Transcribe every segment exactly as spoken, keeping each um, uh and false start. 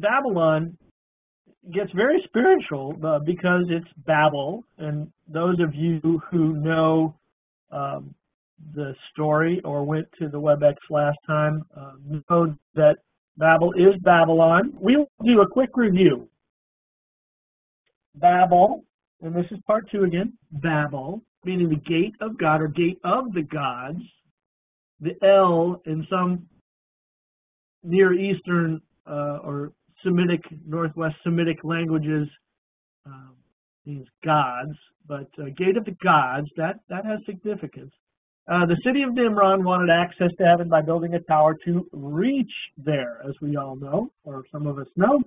Babylon gets very spiritual uh, because it's Babel, and those of you who know um, the story or went to the WebEx last time uh, know that Babel is Babylon. We'll do a quick review. Babel, and this is part two again, Babel, meaning the gate of God or gate of the gods. The El in some Near Eastern uh, or Semitic, Northwest Semitic languages um, means gods, but uh, gate of the gods, that, that has significance. Uh, the city of Nimrod wanted access to heaven by building a tower to reach there, as we all know, or some of us know.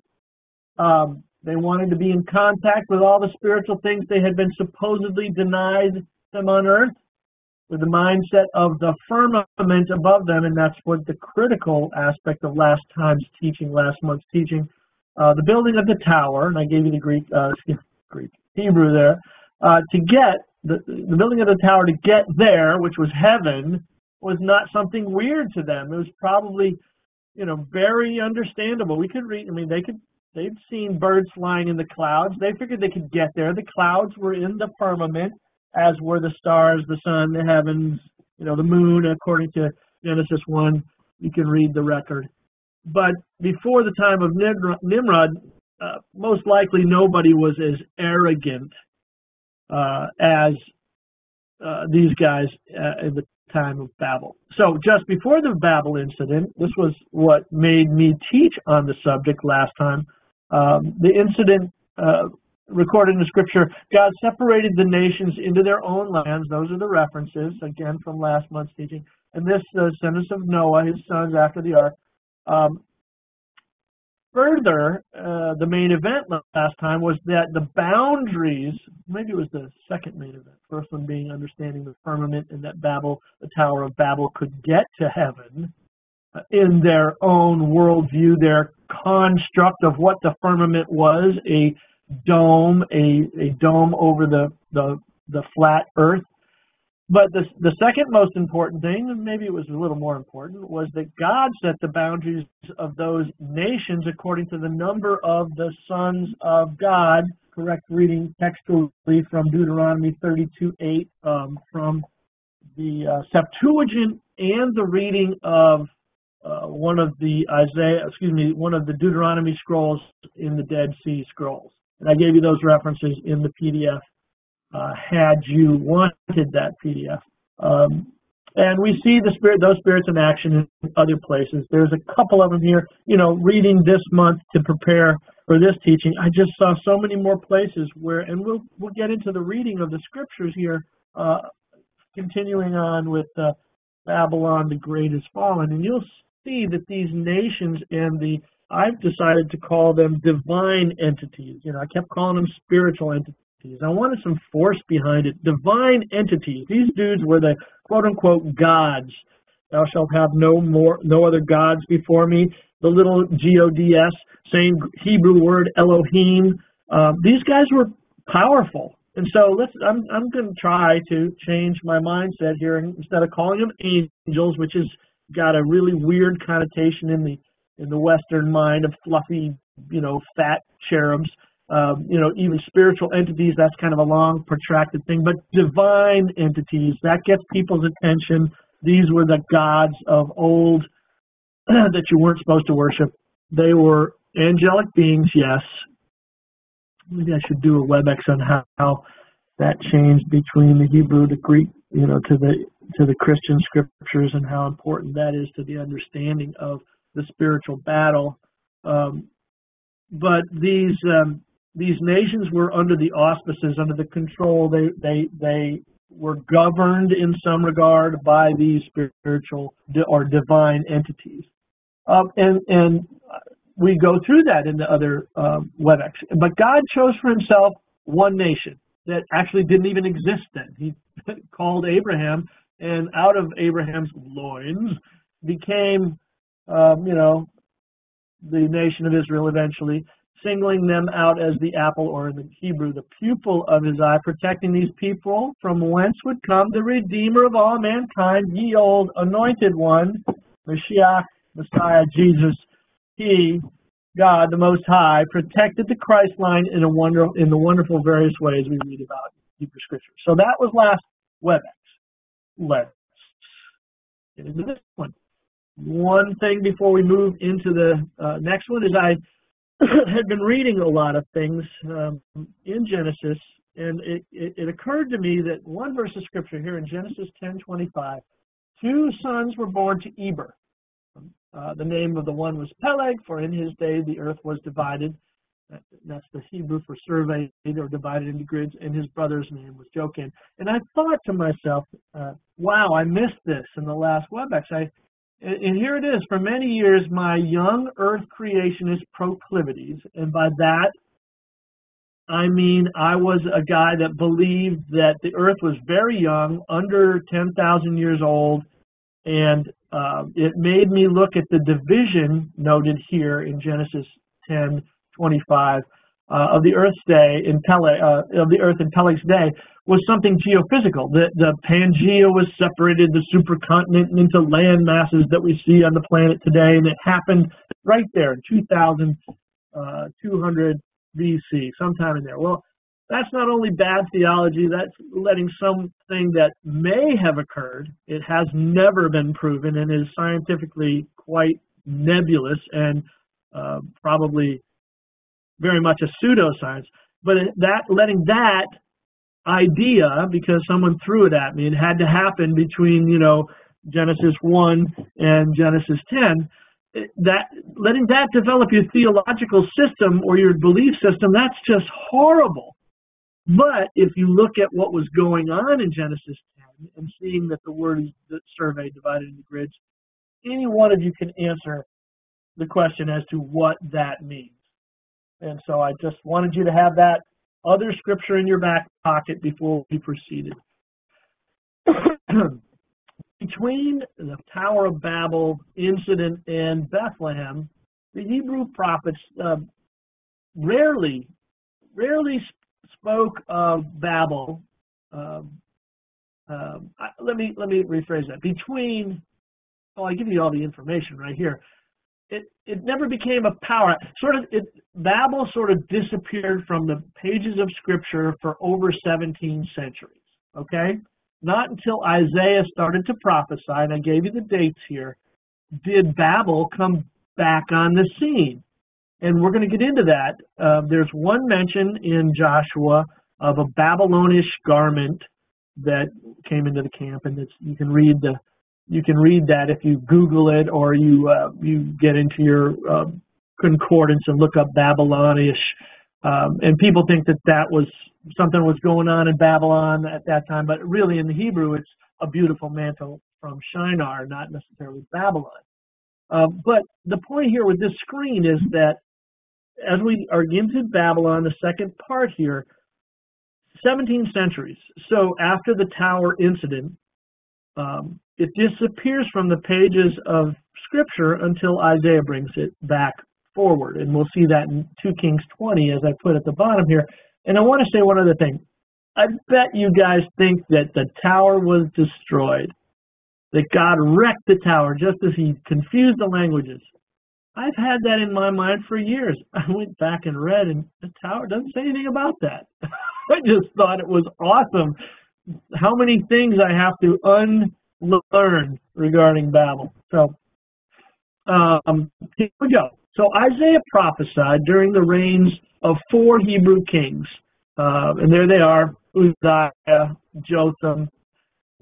Um, they wanted to be in contact with all the spiritual things they had been supposedly denied them on earth, with the mindset of the firmament above them, and that's what the critical aspect of last time's teaching, last month's teaching. Uh, the building of the tower, and I gave you the Greek, uh, Greek, Hebrew there, uh, to get, the, the building of the tower to get there, which was heaven, was not something weird to them. It was probably, you know, very understandable. We could read, I mean, they could, they'd seen birds flying in the clouds. They figured they could get there. The clouds were in the firmament, as were the stars, the sun, the heavens, you know, the moon, according to Genesis one. You can read the record. But before the time of Nimrod, uh, most likely nobody was as arrogant uh, as uh, these guys uh, in the time of Babel. So just before the Babel incident, this was what made me teach on the subject last time. Um, the incident uh, recorded in the scripture, God separated the nations into their own lands. Those are the references, again, from last month's teaching. And this, the descendants of Noah, his sons after the ark. Um, further, uh, the main event last time was that the boundaries, maybe it was the second main event, first one being understanding the firmament and that Babel, the Tower of Babel, could get to heaven uh, in their own worldview, their construct of what the firmament was, a dome, a, a dome over the, the, the flat earth. But the, the second most important thing, and maybe it was a little more important, was that God set the boundaries of those nations according to the number of the sons of God, correct reading textually from Deuteronomy thirty-two eight, um, from the uh, Septuagint and the reading of uh, one of the Isaiah, excuse me, one of the Deuteronomy scrolls in the Dead Sea Scrolls. And I gave you those references in the P D F, uh, had you wanted that P D F. Um, and we see the spirit, those spirits in action in other places. There's a couple of them here. You know, reading this month to prepare for this teaching, I just saw so many more places where, and we'll we'll get into the reading of the scriptures here, uh, continuing on with uh, Babylon the Great is fallen, and you'll see that these nations and the I've decided to call them divine entities. You know, I kept calling them spiritual entities. I wanted some force behind it. Divine entities. These dudes were the quote-unquote gods. Thou shalt have no more, no other gods before me. The little G O D S, same Hebrew word Elohim. Um, these guys were powerful. And so let's, I'm, I'm going to try to change my mindset here. Instead of calling them angels, which has got a really weird connotation in the in the Western mind of fluffy, you know, fat cherubs, um, you know, even spiritual entities, that's kind of a long, protracted thing. But divine entities, that gets people's attention. These were the gods of old that you weren't supposed to worship. They were angelic beings, yes. Maybe I should do a WebEx on how, how that changed between the Hebrew to Greek, you know, to the, to the Christian scriptures and how important that is to the understanding of the spiritual battle. Um, but these um, these nations were under the auspices, under the control. They, they, they were governed in some regard by these spiritual or divine entities. Uh, and, and we go through that in the other uh, WebEx. But God chose for himself one nation that actually didn't even exist then. He called Abraham, and out of Abraham's loins became Um, you know, the nation of Israel eventually, singling them out as the apple, or in the Hebrew, the pupil of his eye, protecting these people from whence would come the Redeemer of all mankind, ye old anointed one, Mashiach, Messiah, Jesus. He God, the Most High, protected the Christ line in a wonder in the wonderful various ways we read about Hebrew Scripture. So that was last WebEx. Let's get into this one. One thing before we move into the uh, next one is I had been reading a lot of things um, in Genesis, and it, it, it occurred to me that one verse of Scripture here in Genesis ten twenty-five, two sons were born to Eber. Uh, the name of the one was Peleg, for in his day the earth was divided. That's the Hebrew for surveyed or divided into grids, and his brother's name was Joktan. And I thought to myself, uh, wow, I missed this in the last WebEx. I, and here it is. For many years, my young earth creationist proclivities, and by that I mean I was a guy that believed that the earth was very young, under ten thousand years old, and uh, it made me look at the division noted here in Genesis ten twenty-five uh, of the Earth's day in Peleg, uh, of the Earth in Peleg's day was something geophysical. The, the Pangea was separated, the supercontinent, into land masses that we see on the planet today, and it happened right there in two thousand two hundred B C, sometime in there. Well, that's not only bad theology, that's letting something that may have occurred, it has never been proven and is scientifically quite nebulous and uh, probably very much a pseudoscience, but that letting that idea, because someone threw it at me, it had to happen between, you know, Genesis one and Genesis ten, that letting that develop your theological system or your belief system, that's just horrible. But if you look at what was going on in Genesis ten and seeing that the word is surveyed, divided into grids, any one of you can answer the question as to what that means. And so I just wanted you to have that other scripture in your back pocket before we proceeded. Between the Tower of Babel incident and Bethlehem, the Hebrew prophets uh, rarely, rarely spoke of Babel. Um, um, I, let me let me rephrase that. Between, well, I give you all the information right here. It it never became a power. Sort of, it, Babel sort of disappeared from the pages of Scripture for over seventeen centuries. Okay, not until Isaiah started to prophesy, and I gave you the dates here, did Babel come back on the scene. And we're going to get into that. Uh, there's one mention in Joshua of a Babylonish garment that came into the camp, and it's, you can read the, you can read that if you Google it, or you uh, you get into your uh, concordance and look up Babylonish. Um, and people think that that was something was going on in Babylon at that time, but really in the Hebrew, it's a beautiful mantle from Shinar, not necessarily Babylon. Uh, but the point here with this screen is that as we are into Babylon, the second part here, seventeen centuries. So after the Tower incident, um, it disappears from the pages of Scripture until Isaiah brings it back forward. And we'll see that in two Kings twenty, as I put at the bottom here. And I want to say one other thing. I bet you guys think that the Tower was destroyed, that God wrecked the Tower just as he confused the languages. I've had that in my mind for years. I went back and read, and the Tower doesn't say anything about that. I just thought it was awesome how many things I have to unlearn regarding Babel. So um, here we go. So Isaiah prophesied during the reigns of four Hebrew kings. Uh, and there they are, Uzziah, Jotham,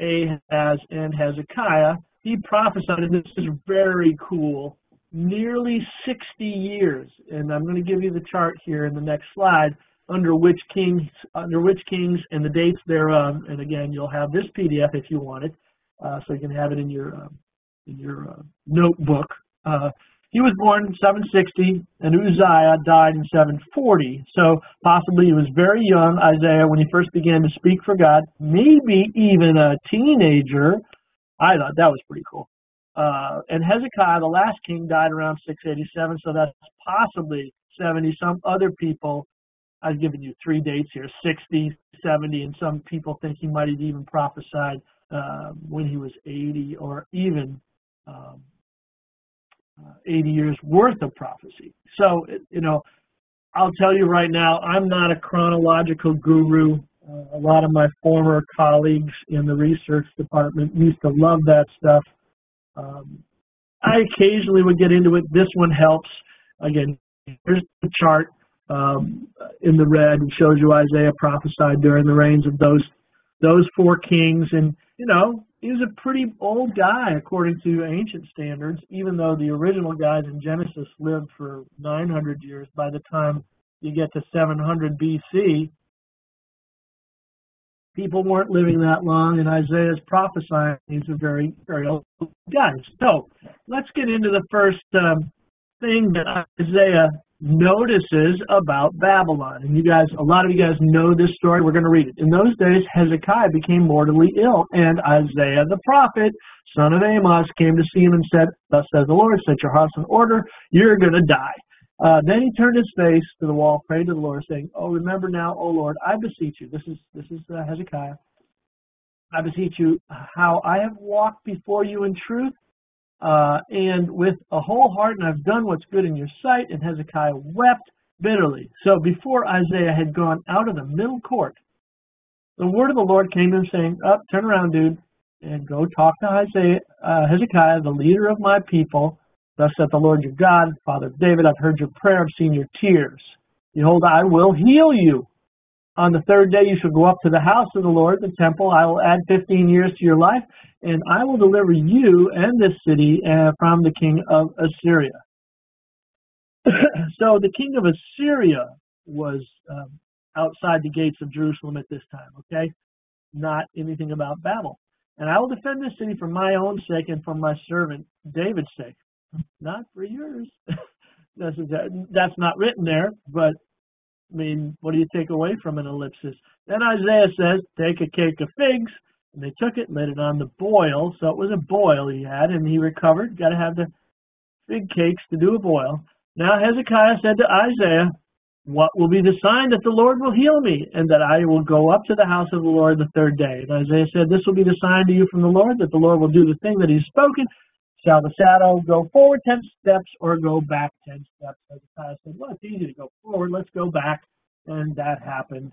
Ahaz, and Hezekiah. He prophesied, and this is very cool, nearly sixty years. And I'm going to give you the chart here in the next slide under which kings, under which kings and the dates thereof. And again, you'll have this P D F if you want it, uh, so you can have it in your uh, in your uh, notebook. Uh, he was born in seven sixty, and Uzziah died in seven forty. So possibly he was very young, Isaiah, when he first began to speak for God, maybe even a teenager. I thought that was pretty cool. Uh, and Hezekiah, the last king, died around six eighty-seven, so that's possibly seventy. Some other people, I've given you three dates here, sixty, seventy, and some people think he might have even prophesied uh, when he was eighty or even... Um, uh, eighty years worth of prophecy. So, you know, I'll tell you right now, I'm not a chronological guru. Uh, a lot of my former colleagues in the research department used to love that stuff. Um, I occasionally would get into it. This one helps. Again, here's the chart um, in the red. It shows you Isaiah prophesied during the reigns of those those four kings. And, you know, he was a pretty old guy according to ancient standards, even though the original guys in Genesis lived for nine hundred years. By the time you get to seven hundred B C, people weren't living that long, and Isaiah's prophesying. He's a very, very old guy. So let's get into the first um, thing that Isaiah notices about Babylon. And you guys, a lot of you guys know this story. We're going to read it. In those days, Hezekiah became mortally ill, and Isaiah the prophet, son of Amos, came to see him and said, "Thus says the Lord, set your house in order. You're going to die." Uh, then he turned his face to the wall, prayed to the Lord, saying, "Oh, remember now, O Lord, I beseech you." This is this is uh, Hezekiah. "I beseech you, how I have walked before you in truth, uh, and with a whole heart, and I've done what's good in your sight." And Hezekiah wept bitterly. So before Isaiah had gone out of the middle court, the word of the Lord came to him, saying, "Up, turn around, dude, and go talk to Isaiah, uh, Hezekiah, the leader of my people. Thus saith the Lord your God, Father of David, I've heard your prayer, I've seen your tears. Behold, I will heal you. On the third day you shall go up to the house of the Lord, the temple. I will add fifteen years to your life, and I will deliver you and this city from the king of Assyria." So the king of Assyria was um, outside the gates of Jerusalem at this time, okay? Not anything about Babel. "And I will defend this city for my own sake and for my servant David's sake." Not for yours. That's, that's not written there, but, I mean, what do you take away from an ellipsis? Then Isaiah says, "Take a cake of figs." And they took it and laid it on the boil. So it was a boil he had, and he recovered. Got to have the fig cakes to do a boil. "Now Hezekiah said to Isaiah, what will be the sign that the Lord will heal me, and that I will go up to the house of the Lord the third day?" And Isaiah said, "This will be the sign to you from the Lord, that the Lord will do the thing that he's spoken. Shall the shadow go forward ten steps or go back ten steps?" Hezekiah said, "Well, it's easy to go forward. Let's go back." And that happened.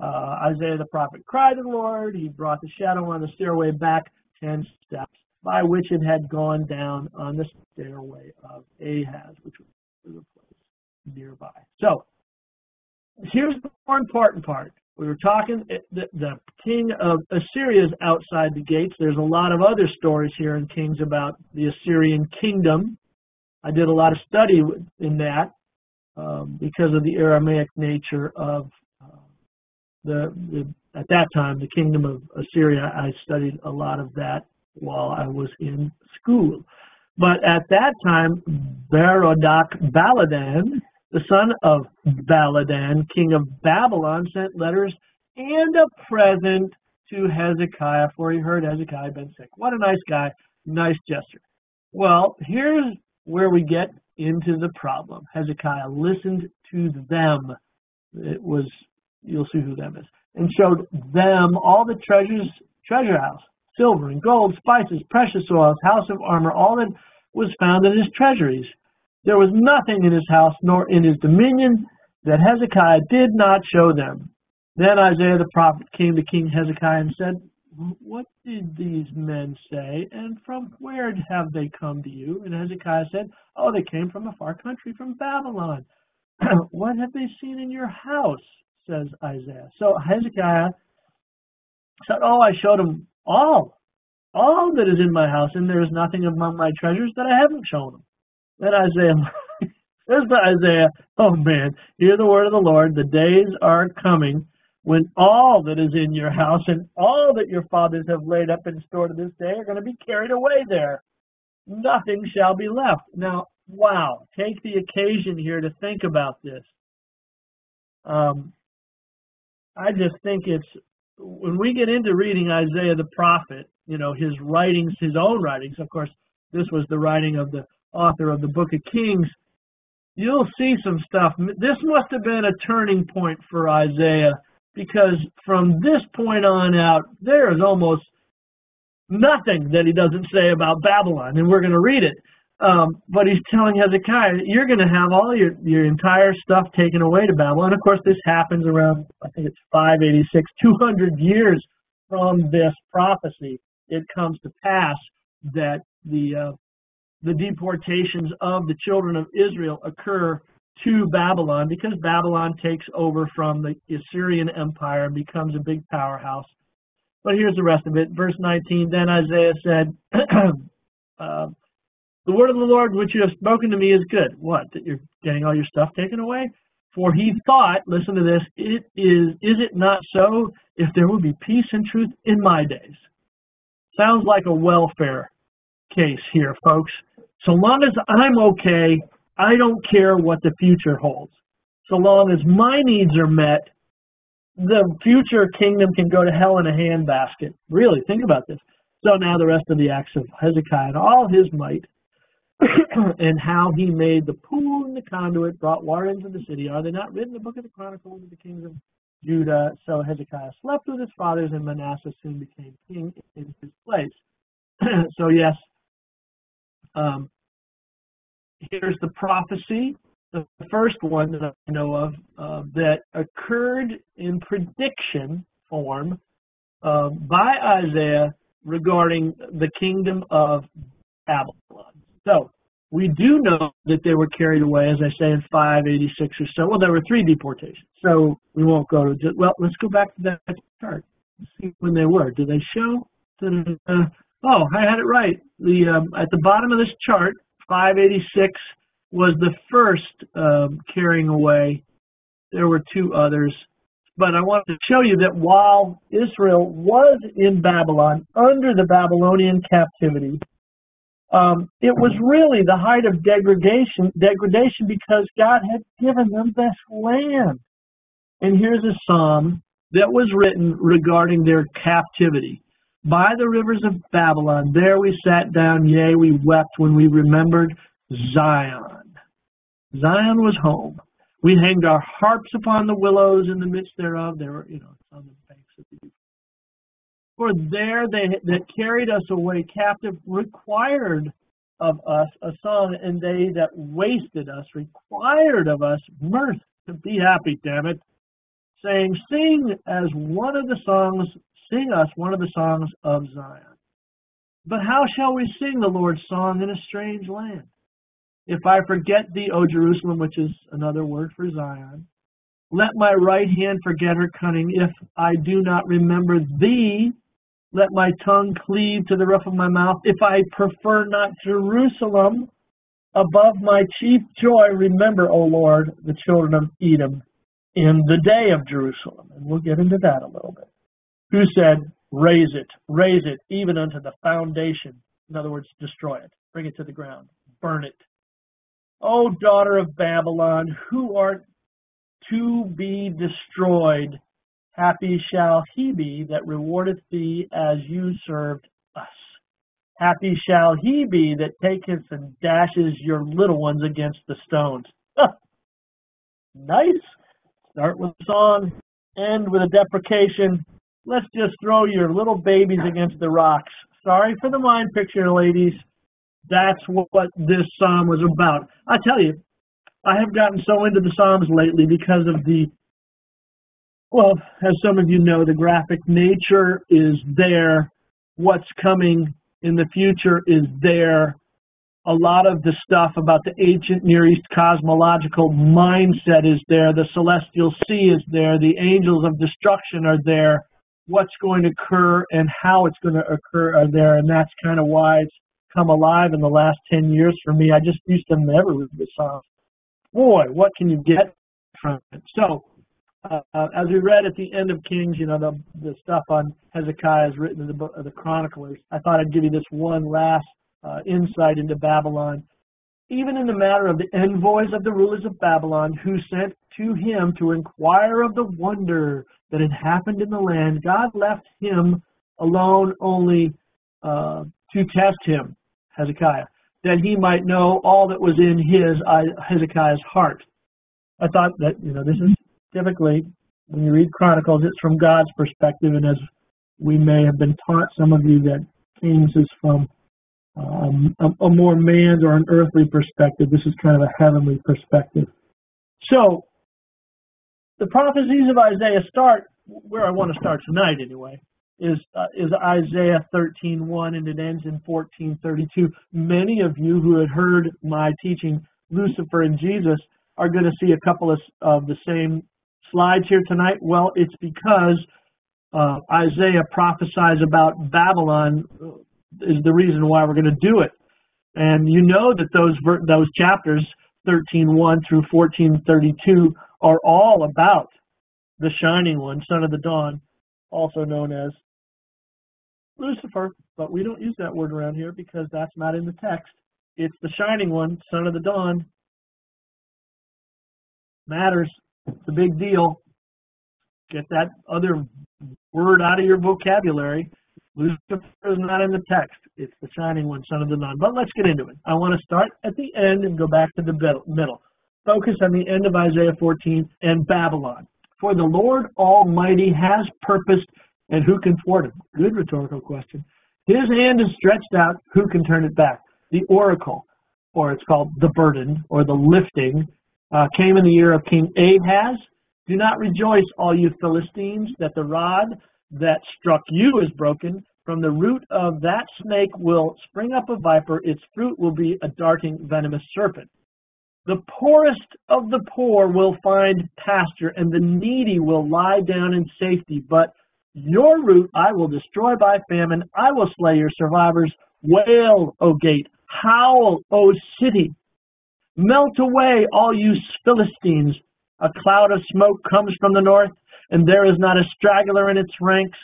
Uh, Isaiah the prophet cried to the Lord. He brought the shadow on the stairway back ten steps, by which it had gone down on the stairway of Ahaz, which was a place nearby. So here's the more important part. We were talking, the, the king of Assyria is outside the gates. There's a lot of other stories here in Kings about the Assyrian kingdom. I did a lot of study in that um, because of the Aramaic nature of uh, the, the, at that time, the kingdom of Assyria. I studied a lot of that while I was in school. But at that time, Merodach-Baladan, the son of Baladan, king of Babylon, sent letters and a present to Hezekiah, for he heard Hezekiah had been sick. What a nice guy, nice gesture. Well, here's where we get into the problem. Hezekiah listened to them. It was, you'll see who them is. And showed them all the treasures, treasure house, silver and gold, spices, precious oils, house of armor, all that was found in his treasuries. There was nothing in his house nor in his dominion that Hezekiah did not show them. Then Isaiah the prophet came to King Hezekiah and said, "What did these men say, and from where have they come to you?" And Hezekiah said, "Oh, they came from a far country, from Babylon." "What have they seen in your house?" says Isaiah. So Hezekiah said, "Oh, I showed them all, all that is in my house, and there is nothing among my treasures that I haven't shown them." Then Isaiah, there's Isaiah, "Oh man, hear the word of the Lord. The days are coming when all that is in your house and all that your fathers have laid up in store to this day are going to be carried away there. Nothing shall be left." Now, wow, take the occasion here to think about this. Um, I just think it's, when we get into reading Isaiah the prophet, you know, his writings, his own writings, of course, this was the writing of the author of the book of Kings, you'll see some stuff. This must have been a turning point for Isaiah, because from this point on out, there is almost nothing that he doesn't say about Babylon, and we're going to read it. Um, but he's telling Hezekiah, you're going to have all your, your entire stuff taken away to Babel. And, of course, this happens around, I think it's five eighty-six, two hundred years from this prophecy. It comes to pass that the, uh, the deportations of the children of Israel occur to Babylon, because Babylon takes over from the Assyrian Empire and becomes a big powerhouse. But here's the rest of it. Verse nineteen, then Isaiah said, uh, the word of the Lord which you have spoken to me is good. What? That you're getting all your stuff taken away? For he thought, listen to this, it is, is it not so if there would be peace and truth in my days? Sounds like a welfare case here, folks. So long as I'm okay, I don't care what the future holds. So long as my needs are met, the future kingdom can go to hell in a handbasket. Really, think about this. So now the rest of the acts of Hezekiah and all his might, and how he made the pool and the conduit, brought water into the city. Are they not written in the book of the Chronicles of the kings of Judah? So Hezekiah slept with his fathers, and Manasseh soon became king in his place. So yes, um, here's the prophecy, the first one that I know of, uh, that occurred in prediction form uh, by Isaiah regarding the kingdom of Babylon. So we do know that they were carried away, as I say, in five eighty-six or so. Well, there were three deportations, so we won't go to, well, let's go back to that chart and see when they were. Do they show? Uh, oh, I had it right. The um, at the bottom of this chart, five eighty-six was the first um, carrying away. There were two others. But I want to show you that while Israel was in Babylon, under the Babylonian captivity, um, it was really the height of degradation, degradation because God had given them this land. And here's a psalm that was written regarding their captivity. By the rivers of Babylon, there we sat down, yea, we wept when we remembered Zion. Zion was home. We hanged our harps upon the willows in the midst thereof. There were, you know, on the banks of the Euphrates. For there they that carried us away captive required of us a song, and they that wasted us required of us mirth to be happy, damn it, saying, sing as one of the songs, sing us one of the songs of Zion. But how shall we sing the Lord's song in a strange land? If I forget thee, O Jerusalem, which is another word for Zion, let my right hand forget her cunning. If I do not remember thee, let my tongue cleave to the roof of my mouth. If I prefer not Jerusalem above my chief joy, remember, O Lord, the children of Edom in the day of Jerusalem. And we'll get into that a little bit. Who said, raise it, raise it, even unto the foundation. In other words, destroy it, bring it to the ground, burn it. O daughter of Babylon, who art to be destroyed, happy shall he be that rewardeth thee as you served us. Happy shall he be that taketh and dashes your little ones against the stones. Nice. Start with a song, end with a deprecation. Let's just throw your little babies against the rocks. Sorry for the mind picture, ladies. That's what this psalm was about. I tell you, I have gotten so into the Psalms lately because of the, well, as some of you know, the graphic nature is there. What's coming in the future is there. A lot of the stuff about the ancient Near East cosmological mindset is there. The celestial sea is there. The angels of destruction are there. What's going to occur and how it's going to occur are there, and that's kind of why it's come alive in the last ten years for me. I just used to never read the Psalms. Boy, what can you get from it? So, uh, as we read at the end of Kings, you know, the, the stuff on Hezekiah is written in the book of the Chronicles. I thought I'd give you this one last uh, insight into Babylon. Even in the matter of the envoys of the rulers of Babylon, who sent to him to inquire of the wonder that had happened in the land, God left him alone only uh, to test him, Hezekiah, that he might know all that was in his uh, Hezekiah's heart. I thought that, you know, this is typically, when you read Chronicles, it's from God's perspective, and as we may have been taught, some of you, that Kings is from um, a, a more man's or an earthly perspective. This is kind of a heavenly perspective. So the prophecies of Isaiah start where I want to start tonight anyway, is uh, is Isaiah thirteen one, and it ends in fourteen thirty-two. Many of you who had heard my teaching, Lucifer and Jesus, are going to see a couple of, of the same slides here tonight. Well, it's because uh, Isaiah prophesies about Babylon is the reason why we're going to do it. And you know that those, those chapters, thirteen one through fourteen thirty-two, are all about the Shining One, Son of the Dawn, also known as Lucifer, but we don't use that word around here because that's not in the text. It's the Shining One, Son of the Dawn. Matters. It's a big deal. Get that other word out of your vocabulary. Lucifer is not in the text. It's the Shining One, Son of the Dawn. But let's get into it. I want to start at the end and go back to the middle. Focus on the end of Isaiah fourteen and Babylon. For the Lord Almighty has purposed, and who can thwart him? Good rhetorical question. His hand is stretched out, who can turn it back? The oracle, or it's called the burden, or the lifting, uh, came in the year of King Ahaz. Do not rejoice, all you Philistines, that the rod that struck you is broken. From the root of that snake will spring up a viper. Its fruit will be a darting, venomous serpent. The poorest of the poor will find pasture, and the needy will lie down in safety. But your root I will destroy by famine. I will slay your survivors. Wail, O gate. Howl, O city. Melt away, all you Philistines. A cloud of smoke comes from the north, and there is not a straggler in its ranks.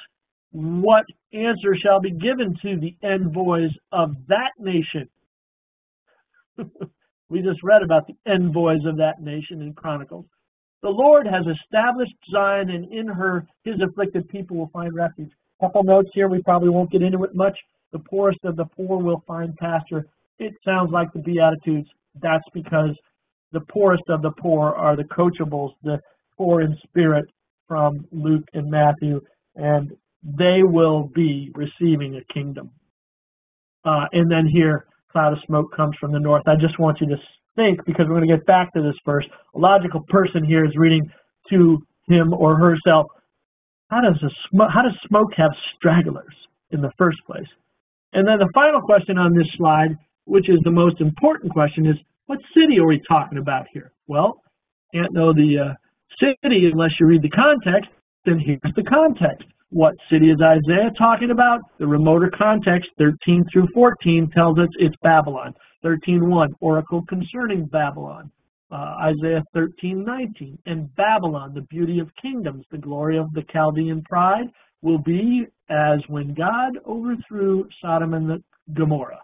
What answer shall be given to the envoys of that nation? We just read about the envoys of that nation in Chronicles. The Lord has established Zion, and in her his afflicted people will find refuge. A couple notes here. We probably won't get into it much. The poorest of the poor will find pasture. It sounds like the Beatitudes. That's because the poorest of the poor are the coachables, the poor in spirit from Luke and Matthew, and they will be receiving a kingdom. Uh, and then here, cloud of smoke comes from the north. I just want you to think, because we're going to get back to this verse. A logical person here is reading to him or herself, how does, a sm how does smoke have stragglers in the first place? And then the final question on this slide, which is the most important question, is what city are we talking about here? Well, can't know the uh, city unless you read the context, then here's the context. What city is Isaiah talking about? The remoter context, thirteen through fourteen, tells us it's Babylon. thirteen one, oracle concerning Babylon. Uh, Isaiah thirteen nineteen, and Babylon, the beauty of kingdoms, the glory of the Chaldean pride, will be as when God overthrew Sodom and Gomorrah.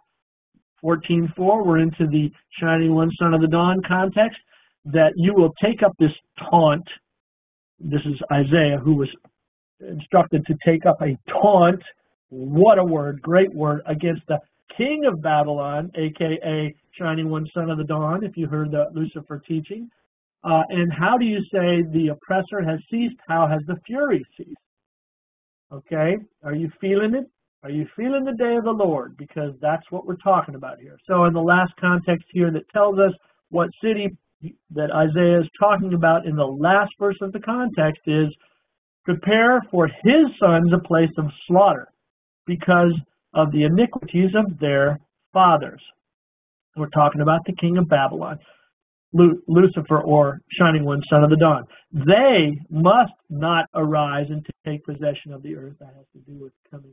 fourteen four, we're into the Shining One, Son of the Dawn context, that you will take up this taunt. This is Isaiah who was instructed to take up a taunt, what a word, great word, against the king of Babylon, a k a. Shining One, Son of the Dawn, if you heard the Lucifer teaching. Uh, and how do you say the oppressor has ceased? How has the fury ceased? Okay, are you feeling it? Are you feeling the day of the Lord? Because that's what we're talking about here. So in the last context here that tells us what city that Isaiah is talking about in the last verse of the context is, prepare for his sons a place of slaughter because of the iniquities of their fathers. We're talking about the king of Babylon, Lu Lucifer, or Shining One, Son of the Dawn. They must not arise and take possession of the earth. That has to do with coming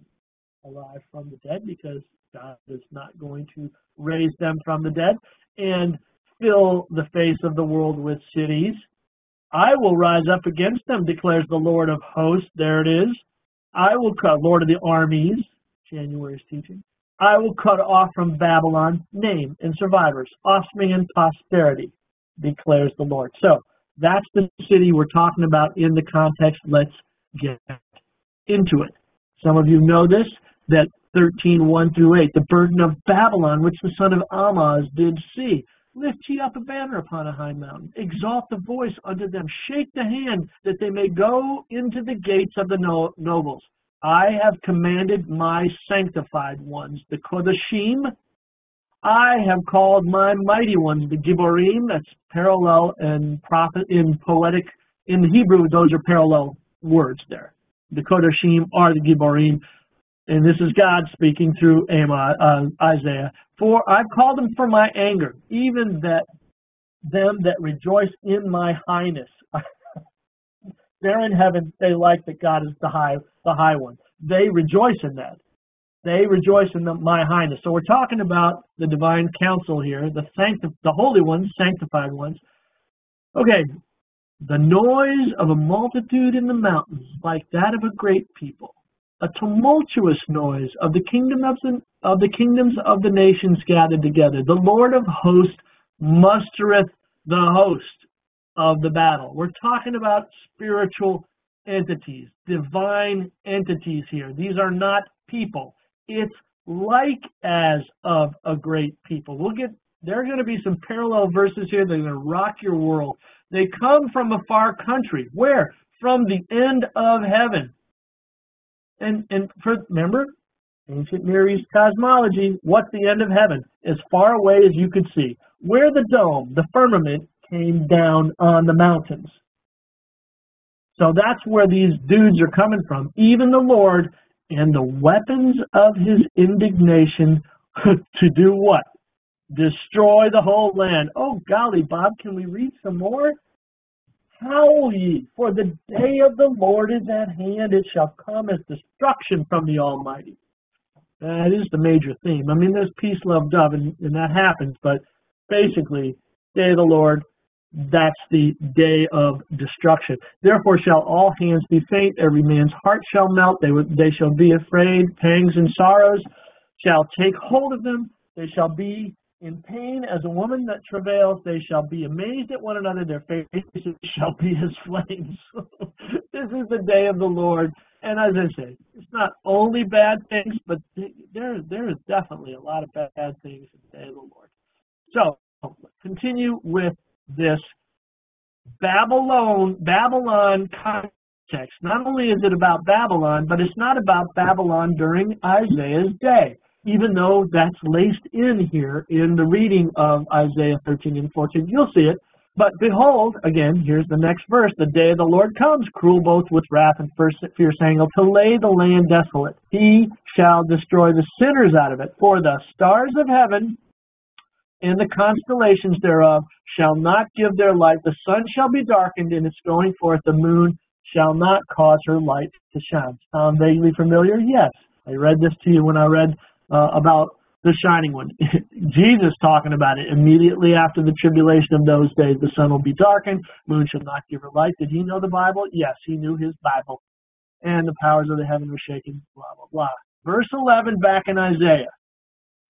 alive from the dead, because God is not going to raise them from the dead and fill the face of the world with cities. I will rise up against them, declares the Lord of hosts. There it is. I will cut, Lord of the armies, January's teaching. I will cut off from Babylon name and survivors, offspring and posterity, declares the Lord. So that's the city we're talking about in the context. Let's get into it. Some of you know this, that thirteen one through eight, the burden of Babylon, which the son of Ahaz did see. Lift ye up a banner upon a high mountain. Exalt the voice unto them. Shake the hand that they may go into the gates of the no nobles. I have commanded my sanctified ones, the Kodashim, I have called my mighty ones the Giborim. That's parallel in prophet in poetic in the Hebrew. Those are parallel words there. The Kodashim are the Giborim, and this is God speaking through Amos, uh, Isaiah. For I've called them for my anger, even that them that rejoice in my highness. They're in heaven. They like that God is the high, the high one. They rejoice in that. They rejoice in the, my highness. So we're talking about the divine counsel here, the sancti the holy ones, sanctified ones. Okay, the noise of a multitude in the mountains, like that of a great people, a tumultuous noise of the kingdom of the, of the kingdoms of the nations gathered together. The Lord of hosts mustereth the host of the battle. We're talking about spiritual entities, divine entities here. These are not people. It's like as of a great people. We'll get, there are going to be some parallel verses here that are going to rock your world. They come from a far country. Where? From the end of heaven. And, and for, remember, ancient Near East cosmology, what's the end of heaven? As far away as you could see. Where the dome, the firmament, came down on the mountains. So that's where these dudes are coming from. Even the Lord and the weapons of his indignation to do what? Destroy the whole land. Oh, golly, Bob, can we read some more? Howl ye, for the day of the Lord is at hand. It shall come as destruction from the Almighty. That is the major theme. I mean, there's peace, love, dove, and, and that happens, but basically, day of the Lord, that's the day of destruction. Therefore shall all hands be faint, every man's heart shall melt, they, they shall be afraid, pangs and sorrows shall take hold of them, they shall be in pain as a woman that travails, they shall be amazed at one another, their faces shall be as flames. This is the day of the Lord, and as I say, it's not only bad things, but there, there is definitely a lot of bad things in the day of the Lord. So, continue with this Babylon Babylon context. Not only is it about Babylon, but it's not about Babylon during Isaiah's day, even though that's laced in here in the reading of Isaiah thirteen and fourteen. You'll see it. But behold, again, here's the next verse, the day of the Lord comes, cruel both with wrath and fierce anger, to lay the land desolate. He shall destroy the sinners out of it, for the stars of heaven and the constellations thereof shall not give their light. The sun shall be darkened in its going forth. The moon shall not cause her light to shine. Sound vaguely familiar? Yes. I read this to you when I read uh, about the shining one. Jesus talking about it. Immediately after the tribulation of those days, the sun will be darkened. Moon shall not give her light. Did he know the Bible? Yes, he knew his Bible. And the powers of the heaven were shaken. Blah, blah, blah. Verse eleven back in Isaiah.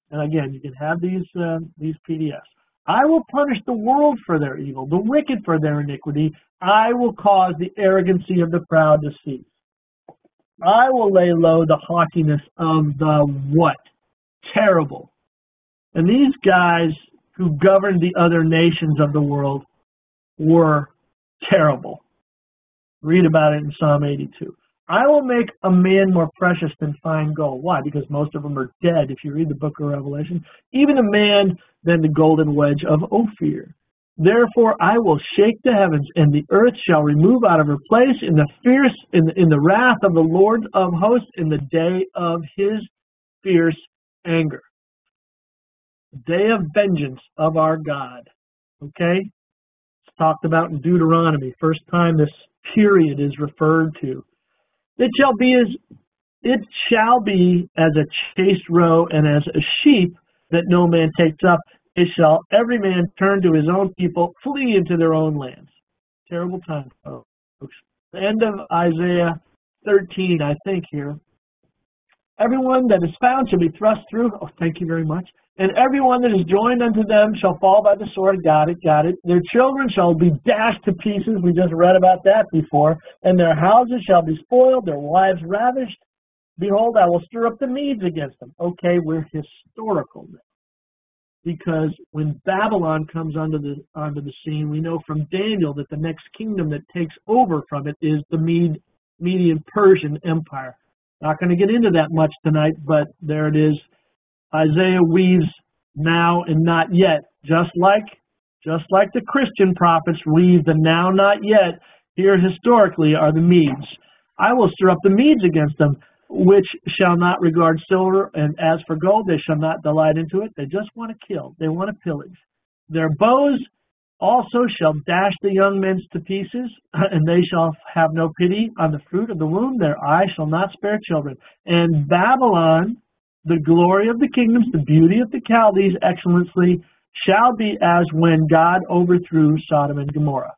And again, you can have these, uh, these P D Fs. I will punish the world for their evil, the wicked for their iniquity. I will cause the arrogancy of the proud to cease. I will lay low the haughtiness of the what? Terrible. And these guys who governed the other nations of the world were terrible. Read about it in Psalm eighty-two. I will make a man more precious than fine gold. Why? Because most of them are dead, if you read the book of Revelation. Even a man than the golden wedge of Ophir. Therefore I will shake the heavens, and the earth shall remove out of her place in the fierce, in the, in the wrath of the Lord of hosts, in the day of his fierce anger. The day of vengeance of our God. Okay? It's talked about in Deuteronomy. First time this period is referred to. It shall be as it shall be as a chased roe and as a sheep that no man takes up. It shall every man turn to his own people, flee into their own lands. Terrible time, folks. The end of Isaiah thirteen, I think here. Everyone that is found shall be thrust through. Oh, thank you very much. And everyone that is joined unto them shall fall by the sword. Got it, got it. Their children shall be dashed to pieces. We just read about that before. And their houses shall be spoiled, their wives ravished. Behold, I will stir up the Medes against them. Okay, we're historical now. Because when Babylon comes onto the, onto the scene, we know from Daniel that the next kingdom that takes over from it is the Mede, Median Persian Empire. Not going to get into that much tonight, but there it is. Isaiah weaves now and not yet. Just like, just like the Christian prophets weave the now not yet, here historically are the Medes. I will stir up the Medes against them, which shall not regard silver, and as for gold, they shall not delight into it. They just want to kill. They want to pillage. Their bows also shall dash the young men to pieces, and they shall have no pity on the fruit of the womb. Their eye shall not spare children. And Babylon, the glory of the kingdoms, the beauty of the Chaldees, excellency, shall be as when God overthrew Sodom and Gomorrah.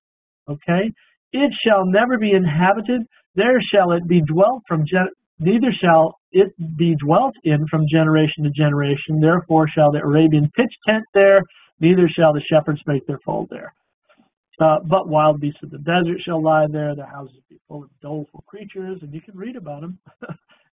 Okay? It shall never be inhabited, there shall it be dwelt from gen- neither shall it be dwelt in from generation to generation. Therefore shall the Arabian pitch tent there, neither shall the shepherds make their fold there. Uh, but wild beasts of the desert shall lie there, their houses will be full of doleful creatures, and you can read about them.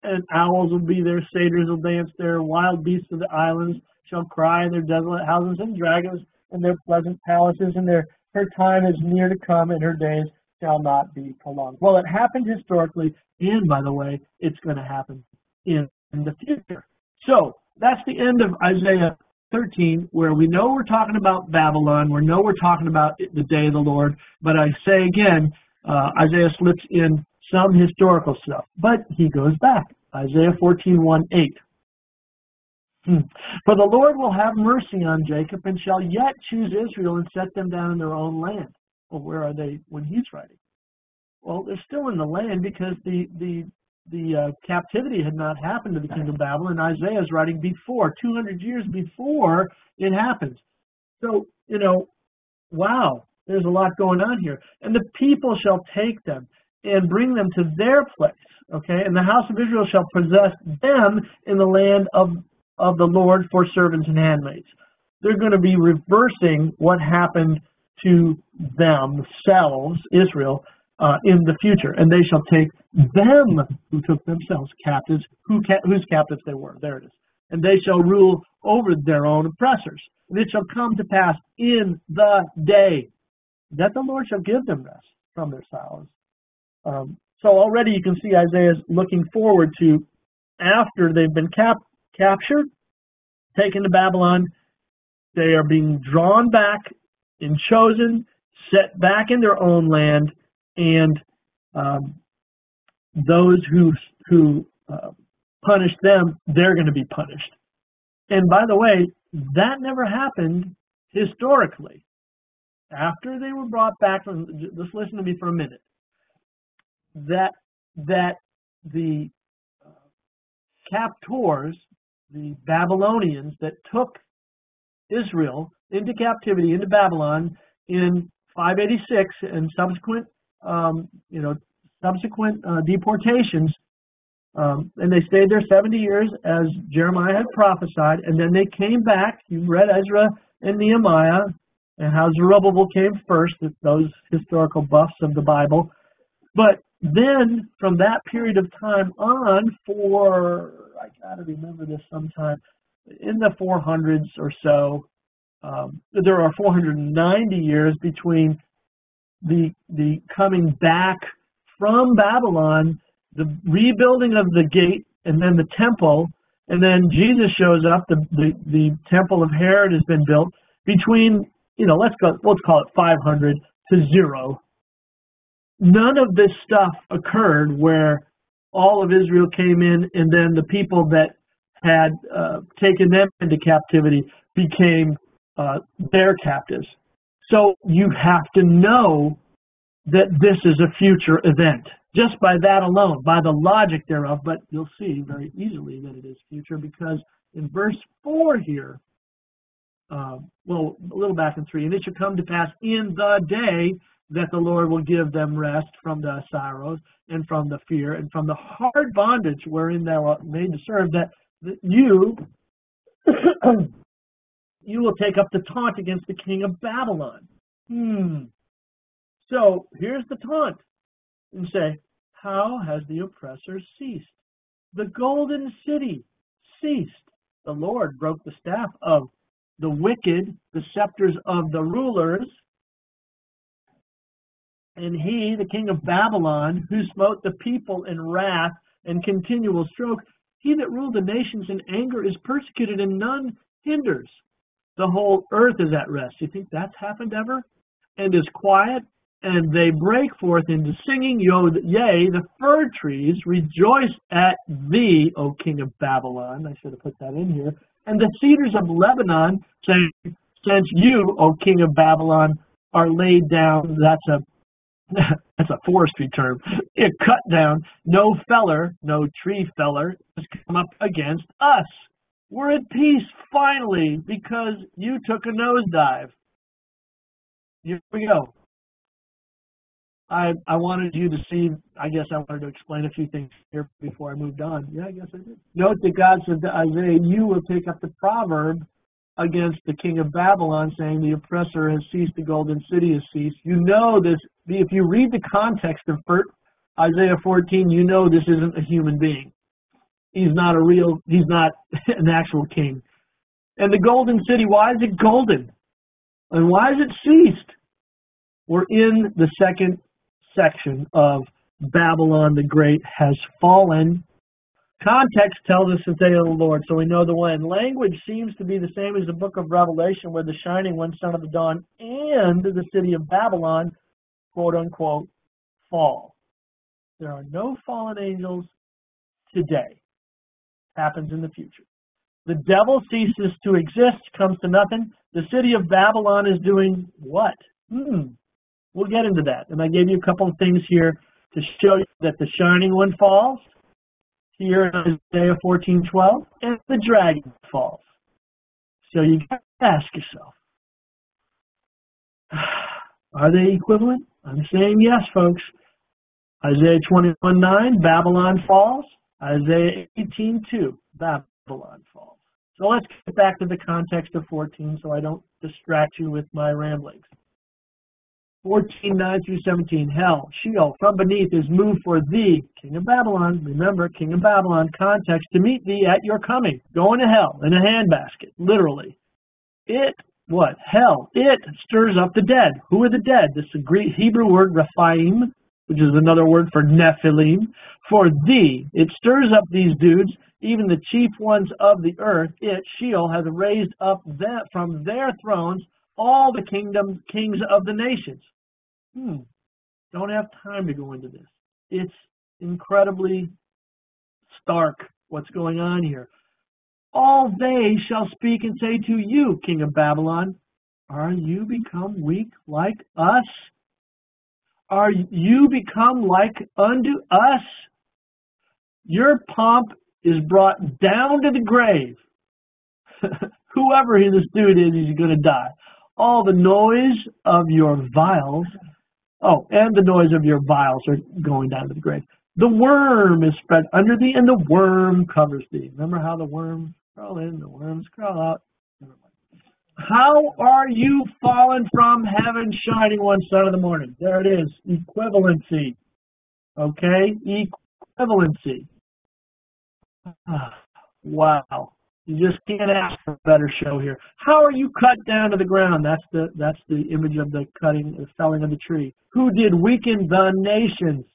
And owls will be there, satyrs will dance there, wild beasts of the islands shall cry in their desolate houses, and dragons in their pleasant palaces, and their her time is near to come, and her days shall not be prolonged. Well, it happened historically, and by the way, it's going to happen in, in the future. So that's the end of Isaiah thirteen, where we know we're talking about Babylon, we know we're talking about the day of the Lord, but I say again, uh, Isaiah slips in some historical stuff, but he goes back. Isaiah fourteen, one, eight. Hmm. For the Lord will have mercy on Jacob and shall yet choose Israel and set them down in their own land. Well, where are they when he's writing? Well, they're still in the land because the the the uh, captivity had not happened to the king of Babylon. Isaiah is writing before, two hundred years before it happens. So, you know, wow, there's a lot going on here. And the people shall take them and bring them to their place, okay? And the house of Israel shall possess them in the land of of the Lord for servants and handmaids. They're going to be reversing what happened to themselves, Israel, uh, in the future. And they shall take them who took themselves captives, who ca whose captives they were. There it is. And they shall rule over their own oppressors. And it shall come to pass in the day that the Lord shall give them rest from their sorrows. Um, so already you can see Isaiah's looking forward to after they've been captured, Captured, taken to Babylon, they are being drawn back and chosen, set back in their own land, and um, those who who uh, punish them, they're going to be punished. And by the way, that never happened historically. After they were brought back from, just listen to me for a minute. That that the uh, captors. The Babylonians that took Israel into captivity into Babylon in five eighty-six and subsequent, um, you know, subsequent uh, deportations, um, and they stayed there seventy years as Jeremiah had prophesied, and then they came back. You read Ezra and Nehemiah and how Zerubbabel came first, those historical buffs of the Bible. But then from that period of time on for, I got to remember this sometime, in the four hundreds or so, um, there are four hundred ninety years between the, the coming back from Babylon, the rebuilding of the gate, and then the temple, and then Jesus shows up, the, the, the temple of Herod has been built, between, you know, let's, go, let's call it five hundred to zero. None of this stuff occurred where all of Israel came in, and then the people that had uh, taken them into captivity became uh, their captives. So you have to know that this is a future event, just by that alone, by the logic thereof, but you'll see very easily that it is future, because in verse four here, uh, well, a little back in three, and it shall come to pass in the day that the Lord will give them rest from the sorrows and from the fear and from the hard bondage wherein thou art made to serve, that you, you will take up the taunt against the king of Babylon. Hmm. So here's the taunt. And say, how has the oppressor ceased? The golden city ceased. The Lord broke the staff of the wicked, the scepters of the rulers, and he, the king of Babylon, who smote the people in wrath and continual stroke, he that ruled the nations in anger is persecuted, and none hinders. The whole earth is at rest. You think that's happened ever? And is quiet, and they break forth into singing, yea, the fir trees rejoice at thee, O king of Babylon. I should have put that in here. And the cedars of Lebanon say, since you, O king of Babylon, are laid down. That's a that's a forestry term. It cut down. No feller, no tree feller has come up against us. We're at peace finally because you took a nosedive. Here we go. I I wanted you to see, I guess I wanted to explain a few things here before I moved on. Yeah, I guess I did. Note that God said to Isaiah, you will take up the proverb against the king of Babylon, saying the oppressor has ceased, the golden city has ceased. You know this, if you read the context of Isaiah fourteen, you know this isn't a human being. He's not a real, he's not an actual king. And the golden city, why is it golden? And why has it ceased? We're in the second section of Babylon the Great has fallen. Context tells us the day of the Lord, so we know the when. Language seems to be the same as the book of Revelation, where the shining one, son of the dawn, and the city of Babylon, quote unquote, fall. There are no fallen angels today. Happens in the future. The devil ceases to exist, comes to nothing. The city of Babylon is doing what? Mm. We'll get into that. And I gave you a couple of things here to show you that the shining one falls. Here in Isaiah fourteen twelve, and the dragon falls. So you got to ask yourself, are they equivalent? I'm saying yes, folks. Isaiah twenty-one nine, Babylon falls. Isaiah eighteen two, Babylon falls. So let's get back to the context of fourteen so I don't distract you with my ramblings. fourteen nine through seventeen, hell, Sheol, from beneath is moved for thee, king of Babylon. Remember, king of Babylon, context, to meet thee at your coming. Going to hell in a handbasket, literally. It, what? Hell. It stirs up the dead. Who are the dead? This is the Greek Hebrew word raphaim, which is another word for Nephilim. For thee, it stirs up these dudes, even the chief ones of the earth. It, Sheol, has raised up that from their thrones all the kingdoms, kings of the nations. Hmm. Don't have time to go into this. It's incredibly stark what's going on here. All they shall speak and say to you, king of Babylon, are you become weak like us? Are you become like unto us? Your pomp is brought down to the grave. Whoever this dude is, he's going to die. All the noise of your vials, oh, and the noise of your vials are going down to the grave. The worm is spread under thee, and the worm covers thee. Remember how the worms crawl in, the worms crawl out. Never mind. How are you fallen from heaven, shining one, son of the morning? There it is, equivalency. Okay, equivalency. Ah, wow. You just can't ask for a better show here. How are you cut down to the ground? That's the that's the image of the cutting, the felling of the tree. Who did weaken the nations?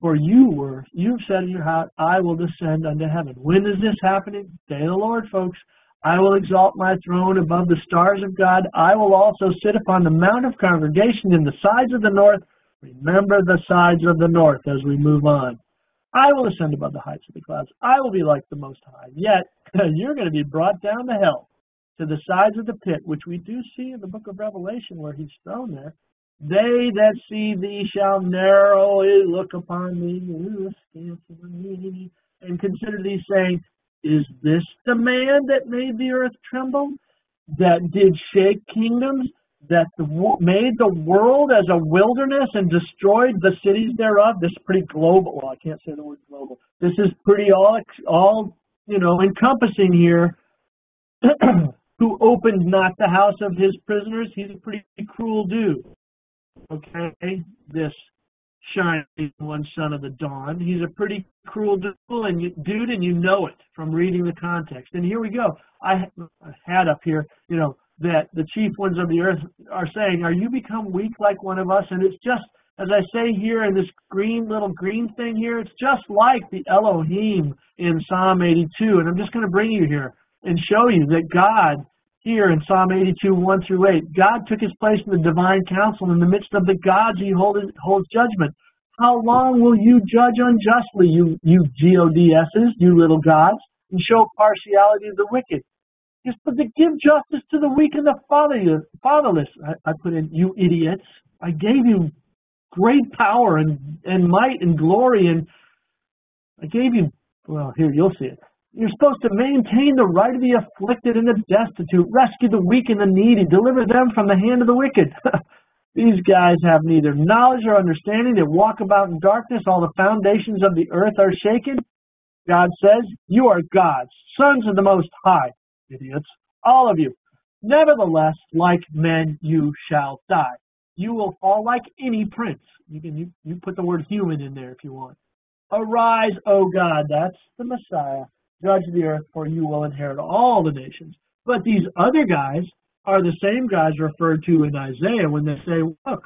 For you were, you've said in your heart, I will descend unto heaven. When is this happening? Day of the Lord, folks. I will exalt my throne above the stars of God. I will also sit upon the mount of congregation in the sides of the north. Remember the sides of the north as we move on. I will ascend above the heights of the clouds. I will be like the Most High. Yet you're going to be brought down to hell, to the sides of the pit, which we do see in the book of Revelation where he's thrown there. They that see thee shall narrowly look upon thee and consider thee, saying, is this the man that made the earth tremble, that did shake kingdoms, that the, made the world as a wilderness and destroyed the cities thereof? This is pretty global. Well, I can't say the word global. This is pretty all, all you know, encompassing here. Who opened not the house of his prisoners? He's a pretty cruel dude. Okay, this shining one, son of the dawn. He's a pretty cruel dude, and you, dude, and you know it from reading the context. And here we go. I, I had up here, you know, that the chief ones of the earth are saying, are you become weak like one of us? And it's just, as I say here in this green little green thing here, it's just like the Elohim in Psalm eighty-two. And I'm just going to bring you here and show you that God Here in Psalm eighty-two, one through eight, God took his place in the divine council. In the midst of the gods, he holds, holds judgment. How long will you judge unjustly, you, you G O D S's, you little gods, and show partiality to the wicked? You're supposed to give justice to the weak and the fatherless. I, I put in, you idiots. I gave you great power and, and might and glory, and I gave you, well, here, you'll see it. You're supposed to maintain the right of the afflicted and the destitute, rescue the weak and the needy, deliver them from the hand of the wicked. These guys have neither knowledge or understanding. They walk about in darkness. All the foundations of the earth are shaken. God says, you are gods, sons of the Most High, idiots, all of you. Nevertheless, like men, you shall die. You will fall like any prince. You can you, you put the word human in there if you want. Arise, O God, that's the Messiah. Judge the earth, for you will inherit all the nations. But these other guys are the same guys referred to in Isaiah when they say, look,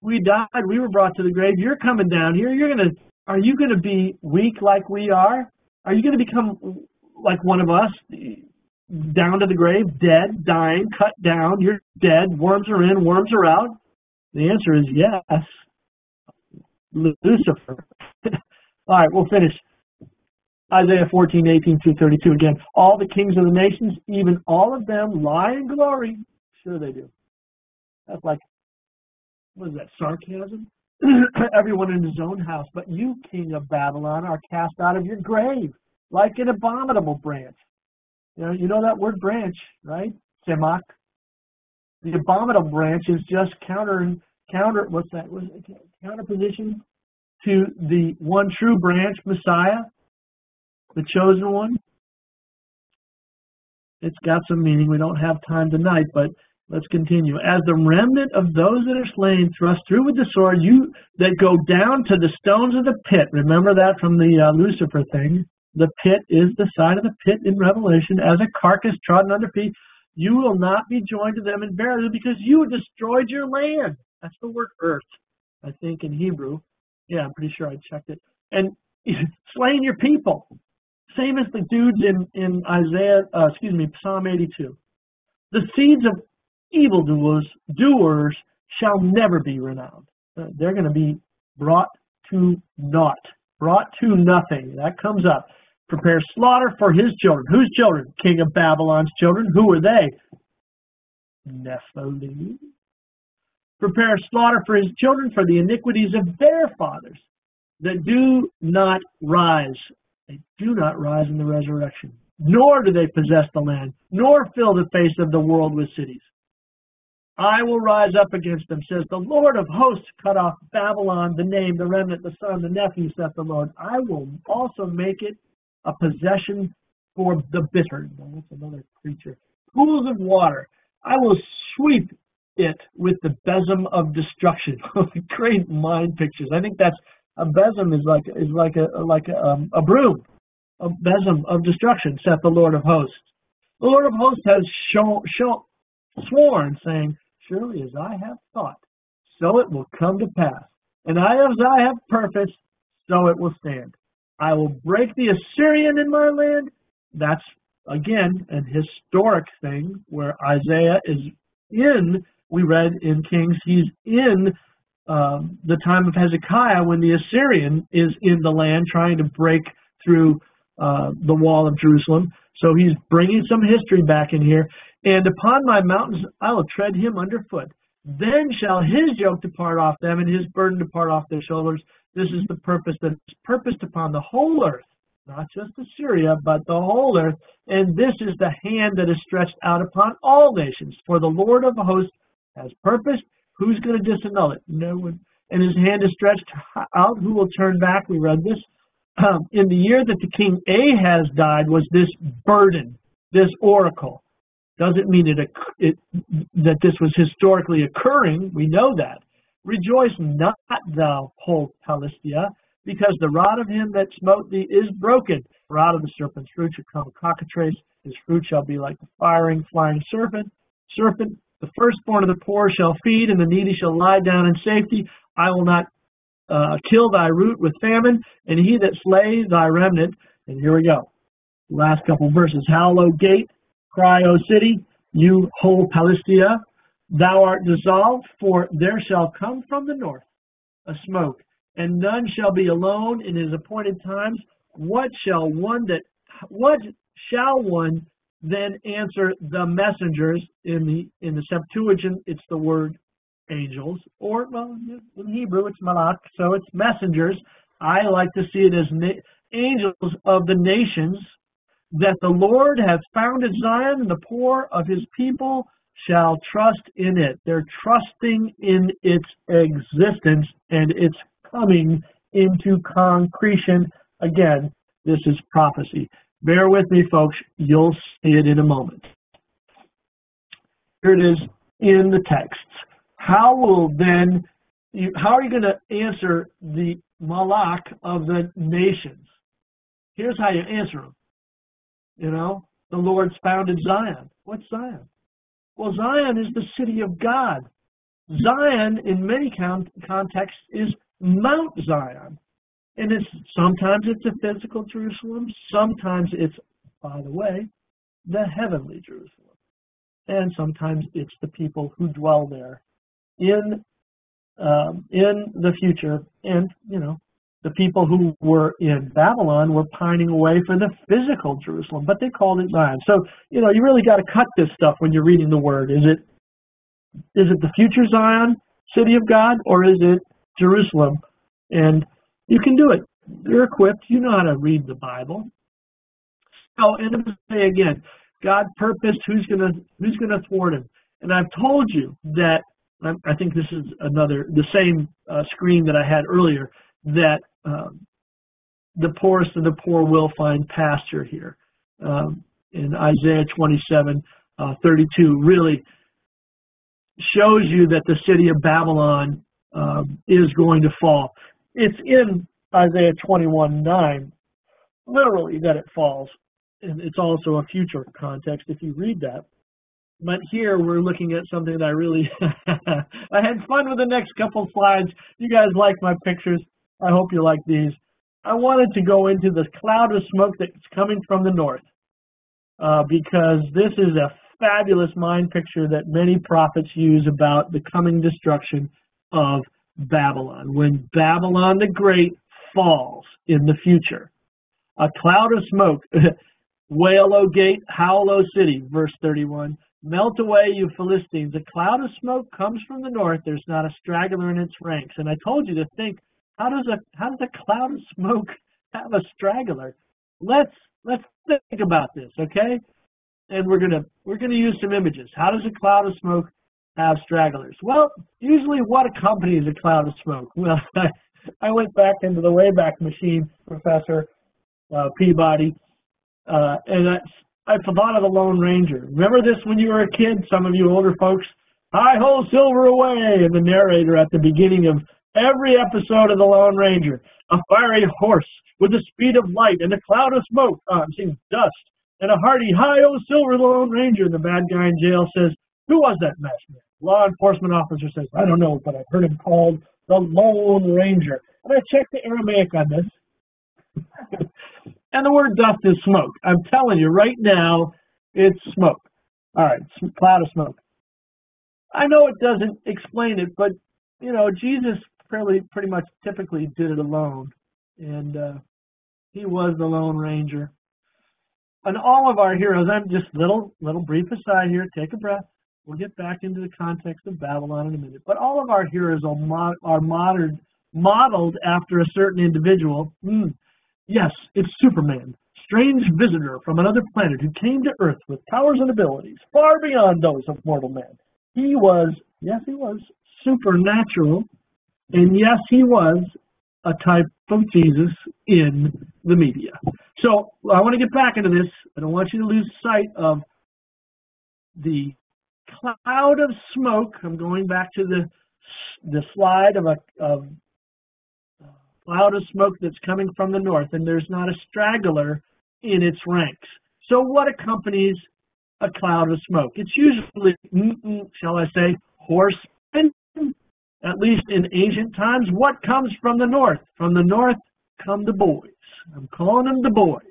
we died, we were brought to the grave, you're coming down here, you're gonna are you gonna be weak like we are? Are you gonna become like one of us, down to the grave, dead, dying, cut down, you're dead, worms are in, worms are out? The answer is yes. Lucifer. All right, we'll finish. Isaiah fourteen, eighteen through thirty-two again. All the kings of the nations, even all of them, lie in glory. Sure they do. That's like, what is that, sarcasm? Everyone in his own house. But you, king of Babylon, are cast out of your grave like an abominable branch. You know, you know that word branch, right? Semach. The abominable branch is just counter, counter what's that? What's it? Counterposition to the one true branch, Messiah. The chosen one. It's got some meaning. We don't have time tonight, but let's continue. As the remnant of those that are slain thrust through with the sword, you that go down to the stones of the pit. Remember that from the uh, Lucifer thing. The pit is the side of the pit in Revelation. As a carcass trodden under feet, you will not be joined to them in burial because you destroyed your land. That's the word earth, I think, in Hebrew. Yeah, I'm pretty sure I checked it. And slain your people. Same as the dudes in, in Isaiah, uh, excuse me, Psalm eighty-two. The seeds of evildoers doers shall never be renowned. Uh, they're going to be brought to naught, brought to nothing. That comes up. Prepare slaughter for his children. Whose children? King of Babylon's children. Who are they? Nephilim. Prepare slaughter for his children for the iniquities of their fathers that do not rise. They do not rise in the resurrection, nor do they possess the land, nor fill the face of the world with cities. I will rise up against them, says the Lord of hosts, cut off Babylon, the name, the remnant, the son, the nephew, saith the Lord. I will also make it a possession for the bitter. That's another creature. Pools of water. I will sweep it with the besom of destruction. Great mind pictures. I think that's a besom is like is like a like a, um, a broom, a besom of destruction, saith the Lord of hosts. The Lord of hosts has shown, shown, sworn, saying, surely as I have thought, so it will come to pass, and I as I have purposed, so it will stand. I will break the Assyrian in my land. That's again an historic thing where Isaiah is in. We read in Kings, he's in. Um, the time of Hezekiah when the Assyrian is in the land trying to break through uh, the wall of Jerusalem. So he's bringing some history back in here. And upon my mountains I will tread him underfoot. Then shall his yoke depart off them and his burden depart off their shoulders. This is the purpose that is purposed upon the whole earth, not just Assyria, but the whole earth. And this is the hand that is stretched out upon all nations. For the Lord of hosts has purposed. Who's going to disannul it? No one. And his hand is stretched out. Who will turn back? We read this. Um, in the year that the king Ahaz died was this burden, this oracle. Doesn't mean it, it that this was historically occurring. We know that. Rejoice not, thou whole Palestia, because the rod of him that smote thee is broken. For out of the serpent's fruit shall come a cockatrice. His fruit shall be like the firing, flying serpent. Serpent. The firstborn of the poor shall feed, and the needy shall lie down in safety. I will not uh, kill thy root with famine, and he that slays thy remnant. And here we go. The last couple of verses. Hallow gate, cry, O city, you whole Palestia, thou art dissolved, for there shall come from the north a smoke, and none shall be alone in his appointed times. What shall one that what shall one then answer the messengers? In the in the Septuagint, it's the word angels, or well, in Hebrew it's malach, so it's messengers. I like to see it as angels of the nations, that the Lord hath founded Zion, and the poor of his people shall trust in it. They're trusting in its existence and its coming into concretion. Again, this is prophecy. Bear with me, folks. You'll see it in a moment. Here it is in the text. How will then, you, how are you going to answer the malach of the nations? Here's how you answer them. You know, the Lord's founded Zion. What's Zion? Well, Zion is the city of God. Zion, in many contexts, is Mount Zion. And it's sometimes it's a physical Jerusalem, sometimes it's, by the way, the heavenly Jerusalem. And sometimes it's the people who dwell there in, um, in the future. And, you know, the people who were in Babylon were pining away for the physical Jerusalem, but they called it Zion. So, you know, you really got to cut this stuff when you're reading the word. Is it, is it the future Zion, city of God, or is it Jerusalem? And you can do it. You're equipped. You know how to read the Bible. So, and I'm going to say again, God purposed who's going to who's going to thwart him. And I've told you that, I think this is another, the same uh, screen that I had earlier, that um, the poorest of the poor will find pasture here. Um, in Isaiah twenty-seven, uh, thirty-two, really shows you that the city of Babylon um, is going to fall. It's in Isaiah twenty-one nine, literally, that it falls. And it's also a future context if you read that. But here we're looking at something that I really, I had fun with the next couple slides. You guys like my pictures. I hope you like these. I wanted to go into the cloud of smoke that's coming from the north uh, because this is a fabulous mind picture that many prophets use about the coming destruction of Babylon, when Babylon the Great falls in the future. A cloud of smoke, wail, O gate, howl, O city, verse thirty-one. Melt away, you Philistines. A cloud of smoke comes from the north. There's not a straggler in its ranks. And I told you to think, how does a how does a cloud of smoke have a straggler? Let's let's think about this, okay? And we're gonna we're gonna use some images. How does a cloud of smoke have stragglers? Well, usually what accompanies a cloud of smoke? Well, I, I went back into the Wayback Machine, Professor uh, Peabody, uh, and I, I forgot of the Lone Ranger. Remember this when you were a kid, some of you older folks? Hi-ho, silver away! And the narrator at the beginning of every episode of the Lone Ranger, a fiery horse with the speed of light and a cloud of smoke, oh, I'm seeing dust, and a hearty, hi-ho, silver Lone Ranger. And the bad guy in jail says, who was that master? Law enforcement officer says, I don't know, but I've heard him called the Lone Ranger. And I checked the Aramaic on this. And the word dust is smoke. I'm telling you right now, it's smoke. All right, cloud of smoke. I know it doesn't explain it, but, you know, Jesus fairly, pretty much typically did it alone. And uh, he was the Lone Ranger. And all of our heroes, I'm just little, little brief aside here, take a breath. We'll get back into the context of Babylon in a minute. But all of our heroes are, mod are modeled, modeled after a certain individual. Mm. Yes, it's Superman, strange visitor from another planet who came to Earth with powers and abilities far beyond those of mortal man. He was, yes, he was supernatural, and yes, he was a type of Jesus in the media. So I want to get back into this. I don't want you to lose sight of the cloud of smoke. I'm going back to the the slide of a of cloud of smoke that's coming from the north, and there's not a straggler in its ranks. So what accompanies a cloud of smoke? It's usually, shall I say, horsemen, at least in ancient times. What comes from the north? From the north come the boys. I'm calling them the boys.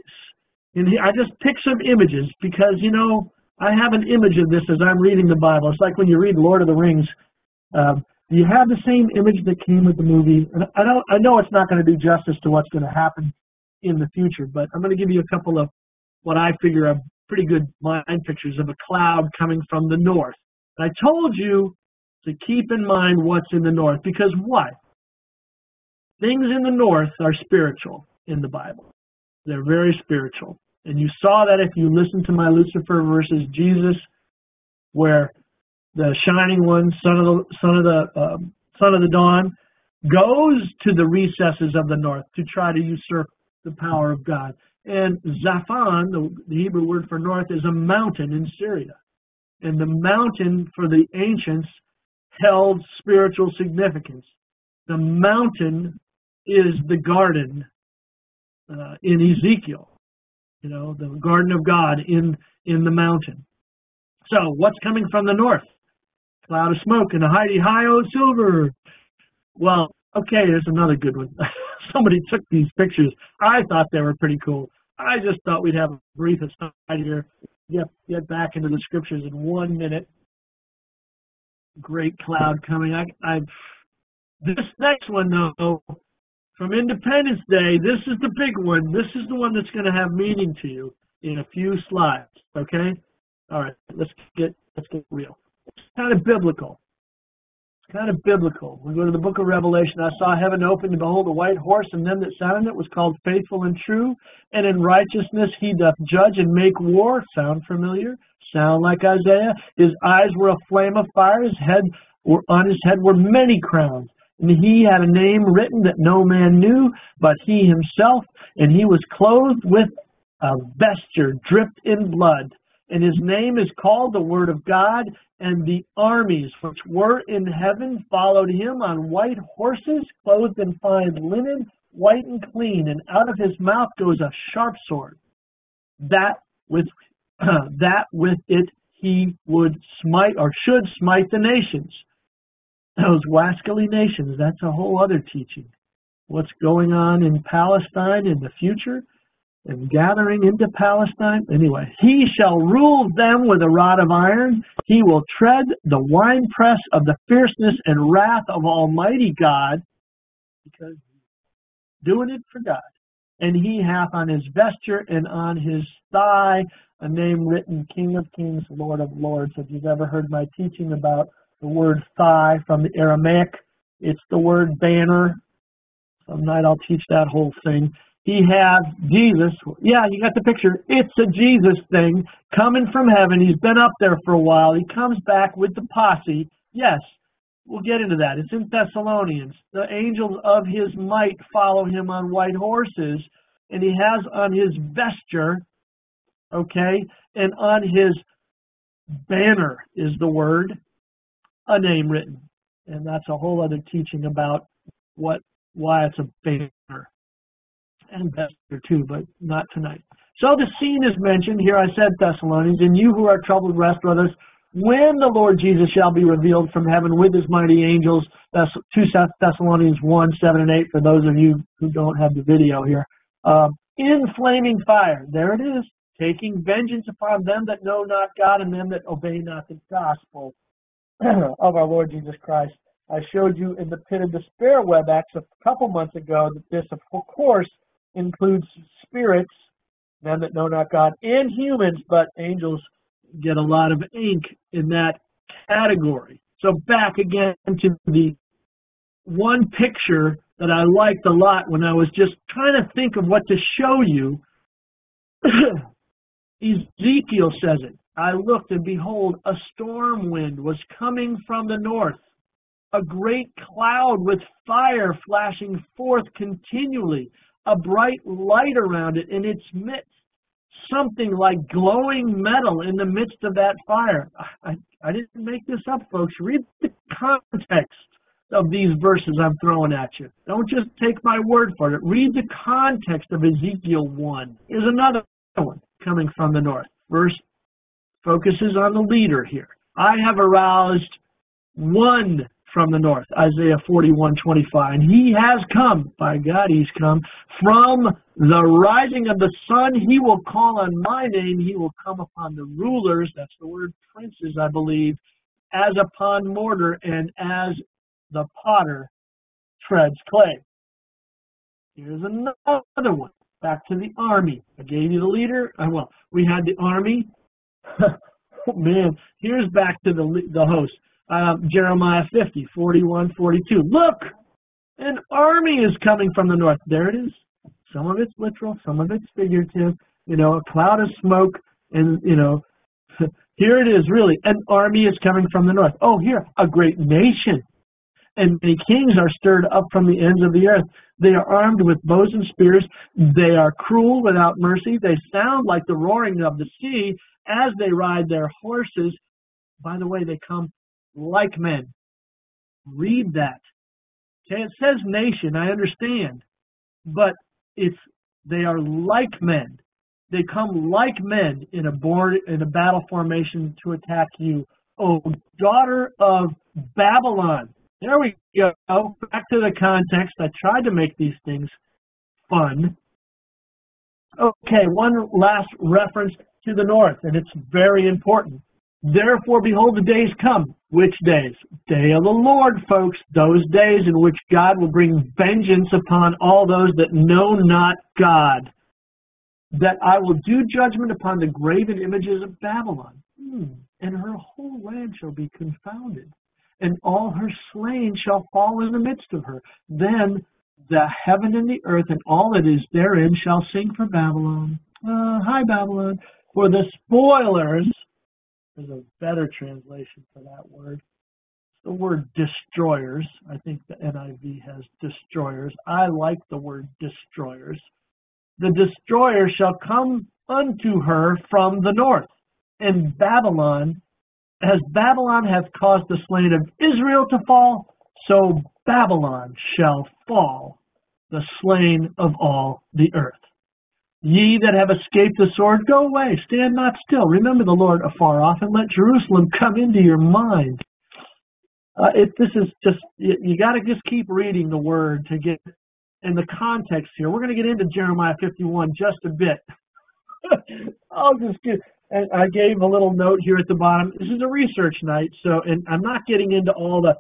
And I just picked some images because, you know, I have an image of this as I'm reading the Bible. It's like when you read Lord of the Rings. Um, you have the same image that came with the movie. And I, don't, I know it's not going to do justice to what's going to happen in the future, but I'm going to give you a couple of what I figure are pretty good mind pictures of a cloud coming from the north. And I told you to keep in mind what's in the north, because what? Things in the north are spiritual in the Bible. They're very spiritual. And you saw that if you listened to my Lucifer versus Jesus, where the shining one, son of the son of the uh, son of the dawn, goes to the recesses of the north to try to usurp the power of God. And Zaphon, the, the Hebrew word for north, is a mountain in Syria. And the mountain for the ancients held spiritual significance. The mountain is the garden uh, in Ezekiel, you know, the garden of God in, in the mountain. So what's coming from the north? Cloud of smoke and a hidey-hi-oh silver. Well, okay, there's another good one. Somebody took these pictures. I thought they were pretty cool. I just thought we'd have a brief aside here. Yep, get back into the scriptures in one minute. Great cloud coming. I, I, this next one, though, from Independence Day, this is the big one. This is the one that's going to have meaning to you in a few slides, okay? All right, let's get, let's get real. It's kind of biblical. It's kind of biblical. We go to the book of Revelation. I saw heaven open, and behold, a white horse, and them that sat on it was called Faithful and True, and in righteousness he doth judge and make war. Sound familiar? Sound like Isaiah? His eyes were a flame of fire. His head were, on his head were many crowns. And he had a name written that no man knew but he himself. And he was clothed with a vesture dripped in blood. And his name is called the Word of God. And the armies which were in heaven followed him on white horses, clothed in fine linen, white and clean. And out of his mouth goes a sharp sword, that with that with it he would smite, or should smite, the nations. Those wascally nations, that's a whole other teaching. What's going on in Palestine in the future and gathering into Palestine. Anyway, he shall rule them with a rod of iron. He will tread the winepress of the fierceness and wrath of Almighty God, because he's doing it for God. And he hath on his vesture and on his thigh a name written, King of Kings, Lord of Lords. If you've ever heard my teaching about the word thigh from the Aramaic, it's the word banner. Some night I'll teach that whole thing. He has Jesus. Yeah, you got the picture. It's a Jesus thing coming from heaven. He's been up there for a while. He comes back with the posse. Yes, we'll get into that. It's in Thessalonians. The angels of his might follow him on white horses, and he has on his vesture, okay, and on his banner is the word, a name written. And that's a whole other teaching about what, why it's a banner. And vesture too, but not tonight. So the scene is mentioned. Here I said Thessalonians, and you who are troubled rest, brothers, when the Lord Jesus shall be revealed from heaven with his mighty angels. That's two Thessalonians one, seven and eight, for those of you who don't have the video here. Uh, in flaming fire, there it is, taking vengeance upon them that know not God and them that obey not the gospel of our Lord Jesus Christ. I showed you in the Pit of Despair WebEx a couple months ago that this, of course, includes spirits, men that know not God, and humans, but angels get a lot of ink in that category. So back again to the one picture that I liked a lot when I was just trying to think of what to show you. Ezekiel says it. I looked, and behold, a storm wind was coming from the north, a great cloud with fire flashing forth continually, a bright light around it in its midst, something like glowing metal in the midst of that fire. I, I didn't make this up, folks. Read the context of these verses I'm throwing at you. Don't just take my word for it. Read the context of Ezekiel one. Here's another one coming from the north. Verse focuses on the leader here. I have aroused one from the north. Isaiah forty-one twenty-five. And he has come, by God he's come, from the rising of the sun. He will call on my name. He will come upon the rulers, that's the word princes, I believe, as upon mortar and as the potter treads clay. Here's another one. Back to the army. I gave you the leader. I well, we had the army. Oh, man, here's back to the the host. Uh, Jeremiah fifty, forty-one, forty-two. Look, an army is coming from the north. There it is. Some of it's literal, some of it's figurative. You know, a cloud of smoke, and you know, here it is. Really, an army is coming from the north. Oh, here, a great nation. And the kings are stirred up from the ends of the earth. They are armed with bows and spears. They are cruel without mercy. They sound like the roaring of the sea as they ride their horses. By the way, they come like men. Read that. Okay, it says nation, I understand. But it's they are like men. They come like men in a board, in a battle formation to attack you. O daughter of Babylon. There we go. Back to the context. I tried to make these things fun. Okay, one last reference to the north, and it's very important. Therefore, behold, the days come. Which days? Day of the Lord, folks. Those days in which God will bring vengeance upon all those that know not God. That I will do judgment upon the graven images of Babylon. Hmm. And her whole land shall be confounded. And all her slain shall fall in the midst of her. Then the heaven and the earth and all that is therein shall sing for Babylon. Uh, hi, Babylon. For the spoilers, there's a better translation for that word. The word destroyers. I think the N I V has destroyers. I like the word destroyers. The destroyer shall come unto her from the north, and Babylon As Babylon hath caused the slain of Israel to fall, so Babylon shall fall, the slain of all the earth. Ye that have escaped the sword, go away, stand not still. Remember the Lord afar off, and let Jerusalem come into your mind. Uh, it, this is just, you, you got to just keep reading the word to get in the context here. We're going to get into Jeremiah fifty-one just a bit. I'll just get... And I gave a little note here at the bottom. This is a research night, so and I'm not getting into all the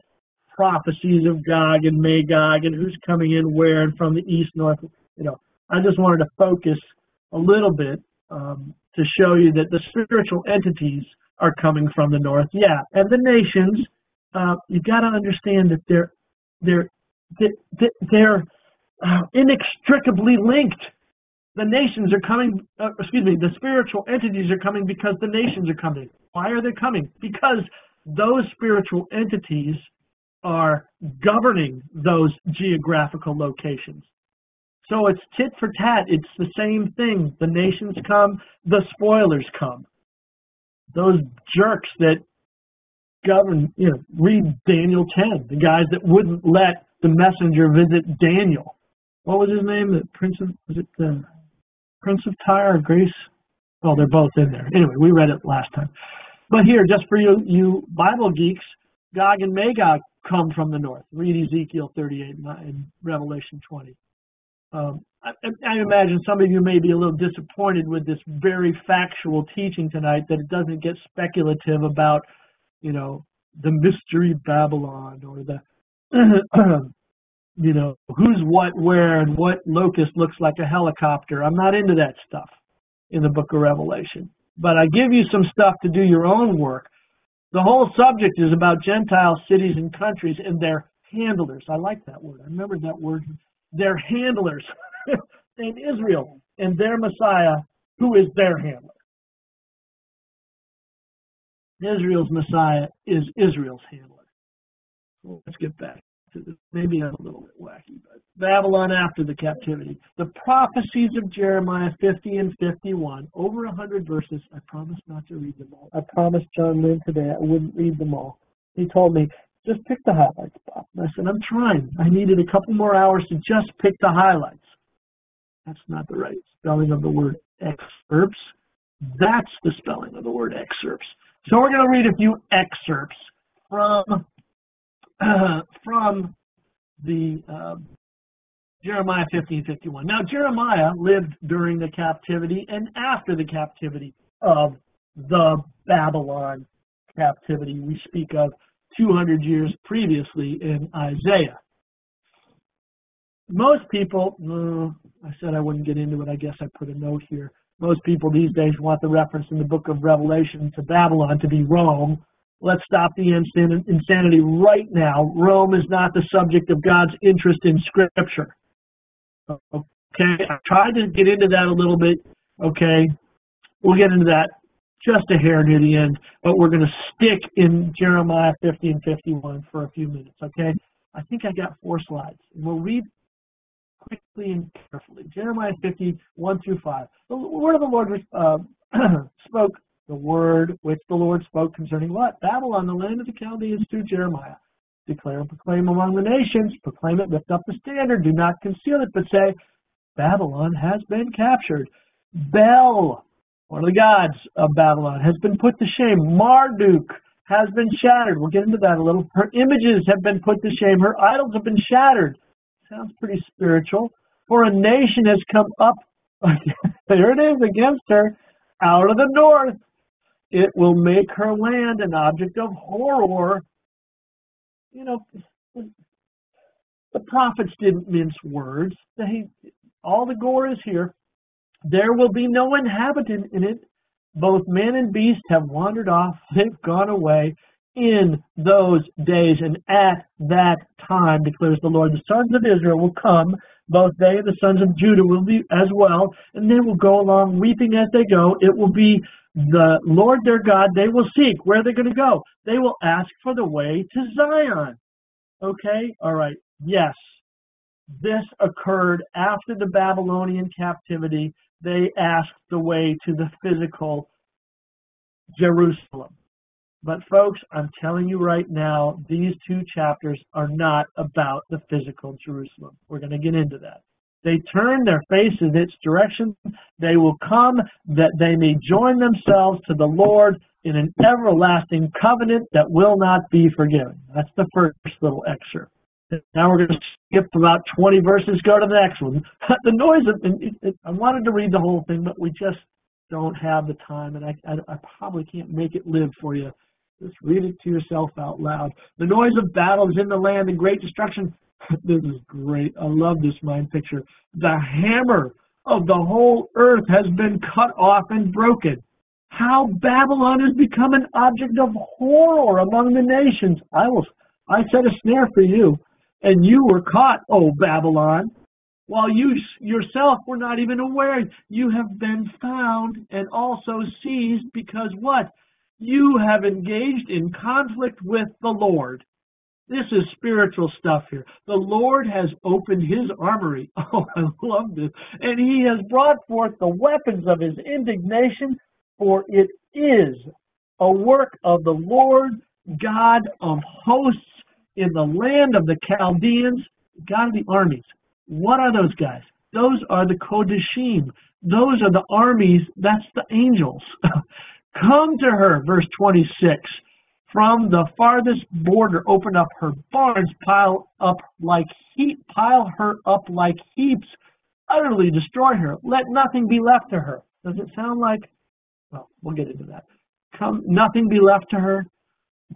prophecies of Gog and Magog and who's coming in where and from the east, north. You know, I just wanted to focus a little bit um, to show you that the spiritual entities are coming from the north. Yeah, and the nations. Uh, you've got to understand that they're they're they're, they're uh, inextricably linked. The nations are coming, uh, excuse me, the spiritual entities are coming because the nations are coming. Why are they coming? Because those spiritual entities are governing those geographical locations. So it's tit for tat. It's the same thing. The nations come, the spoilers come. Those jerks that govern, you know, read Daniel ten, the guys that wouldn't let the messenger visit Daniel. What was his name? The Prince of, was it the... Prince of Tyre or Greece? Well, they're both in there. Anyway, we read it last time. But here, just for you, you Bible geeks, Gog and Magog come from the north. Read Ezekiel thirty-eight and Revelation twenty. Um, I, I imagine some of you may be a little disappointed with this very factual teaching tonight, that it doesn't get speculative about, you know, the mystery Babylon or the... you know, who's what, where, and what locust looks like a helicopter. I'm not into that stuff in the book of Revelation. But I give you some stuff to do your own work. The whole subject is about Gentile cities and countries and their handlers. I like that word. I remembered that word. Their handlers in Israel and their Messiah, who is their handler. Israel's Messiah is Israel's handler. Well, let's get back. Maybe I'm a little bit wacky, but Babylon after the captivity. The prophecies of Jeremiah fifty and fifty-one, over one hundred verses. I promised not to read them all. I promised John Lynn today I wouldn't read them all. He told me, just pick the highlights, Bob. And I said, I'm trying. I needed a couple more hours to just pick the highlights. That's not the right spelling of the word excerpts. That's the spelling of the word excerpts. So we're going to read a few excerpts from uh, from the uh, Jeremiah fifteen fifty-one. Now Jeremiah lived during the captivity and after the captivity of the Babylon captivity we speak of two hundred years previously in Isaiah. Most people, uh, I said I wouldn't get into it, I guess I put a note here. Most people these days want the reference in the book of Revelation to Babylon to be Rome. Let's stop the insan- insanity right now. Rome is not the subject of God's interest in Scripture. Okay, I tried to get into that a little bit. Okay, we'll get into that just a hair near the end, but we're going to stick in Jeremiah fifteen fifty-one for a few minutes. Okay, I think I got four slides. We'll read quickly and carefully. Jeremiah fifteen, one through five. The word of the Lord uh, spoke, the word which the Lord spoke concerning what? Babylon, the land of the Chaldeans, through Jeremiah. Declare and proclaim among the nations, proclaim it, lift up the standard, do not conceal it, but say, Babylon has been captured. Bel, one of the gods of Babylon, has been put to shame. Marduk has been shattered. We'll get into that a little. Her images have been put to shame. Her idols have been shattered. Sounds pretty spiritual. For a nation has come up, there it is, against her, out of the north. It will make her land an object of horror. You know, the prophets didn't mince words. They, all the gore is here. There will be no inhabitant in it. Both man and beast have wandered off. They've gone away. In those days and at that time, declares the Lord, the sons of Israel will come, both they and the sons of Judah will be as well, and they will go along weeping as they go. It will be the Lord their God they will seek. Where are they going to go? They will ask for the way to Zion. Okay? All right. Yes. This occurred after the Babylonian captivity. They asked the way to the physical Jerusalem. But folks, I'm telling you right now, these two chapters are not about the physical Jerusalem. We're going to get into that. They turn their face in its direction. They will come that they may join themselves to the Lord in an everlasting covenant that will not be forgiven. That's the first little excerpt. Now we're going to skip about twenty verses, go to the next one. The noise of, it, it, I wanted to read the whole thing, but we just don't have the time, and I, I, I probably can't make it live for you. Just read it to yourself out loud. The noise of battle is in the land and great destruction. This is great. I love this mind picture. The hammer of the whole earth has been cut off and broken. How Babylon has become an object of horror among the nations. I will. I set a snare for you, and you were caught, O Babylon. While you yourself were not even aware, you have been found and also seized because what? You have engaged in conflict with the Lord. This is spiritual stuff here. The Lord has opened his armory. Oh, I love this. And he has brought forth the weapons of his indignation, for it is a work of the Lord God of hosts in the land of the Chaldeans, God of the armies. What are those guys? Those are the Kodashim. Those are the armies. That's the angels. Come to her, verse twenty-six. From the farthest border, open up her barns, pile up like heap, pile her up like heaps, utterly destroy her. Let nothing be left to her. Does it sound like? Well, we'll get into that. Come, nothing be left to her.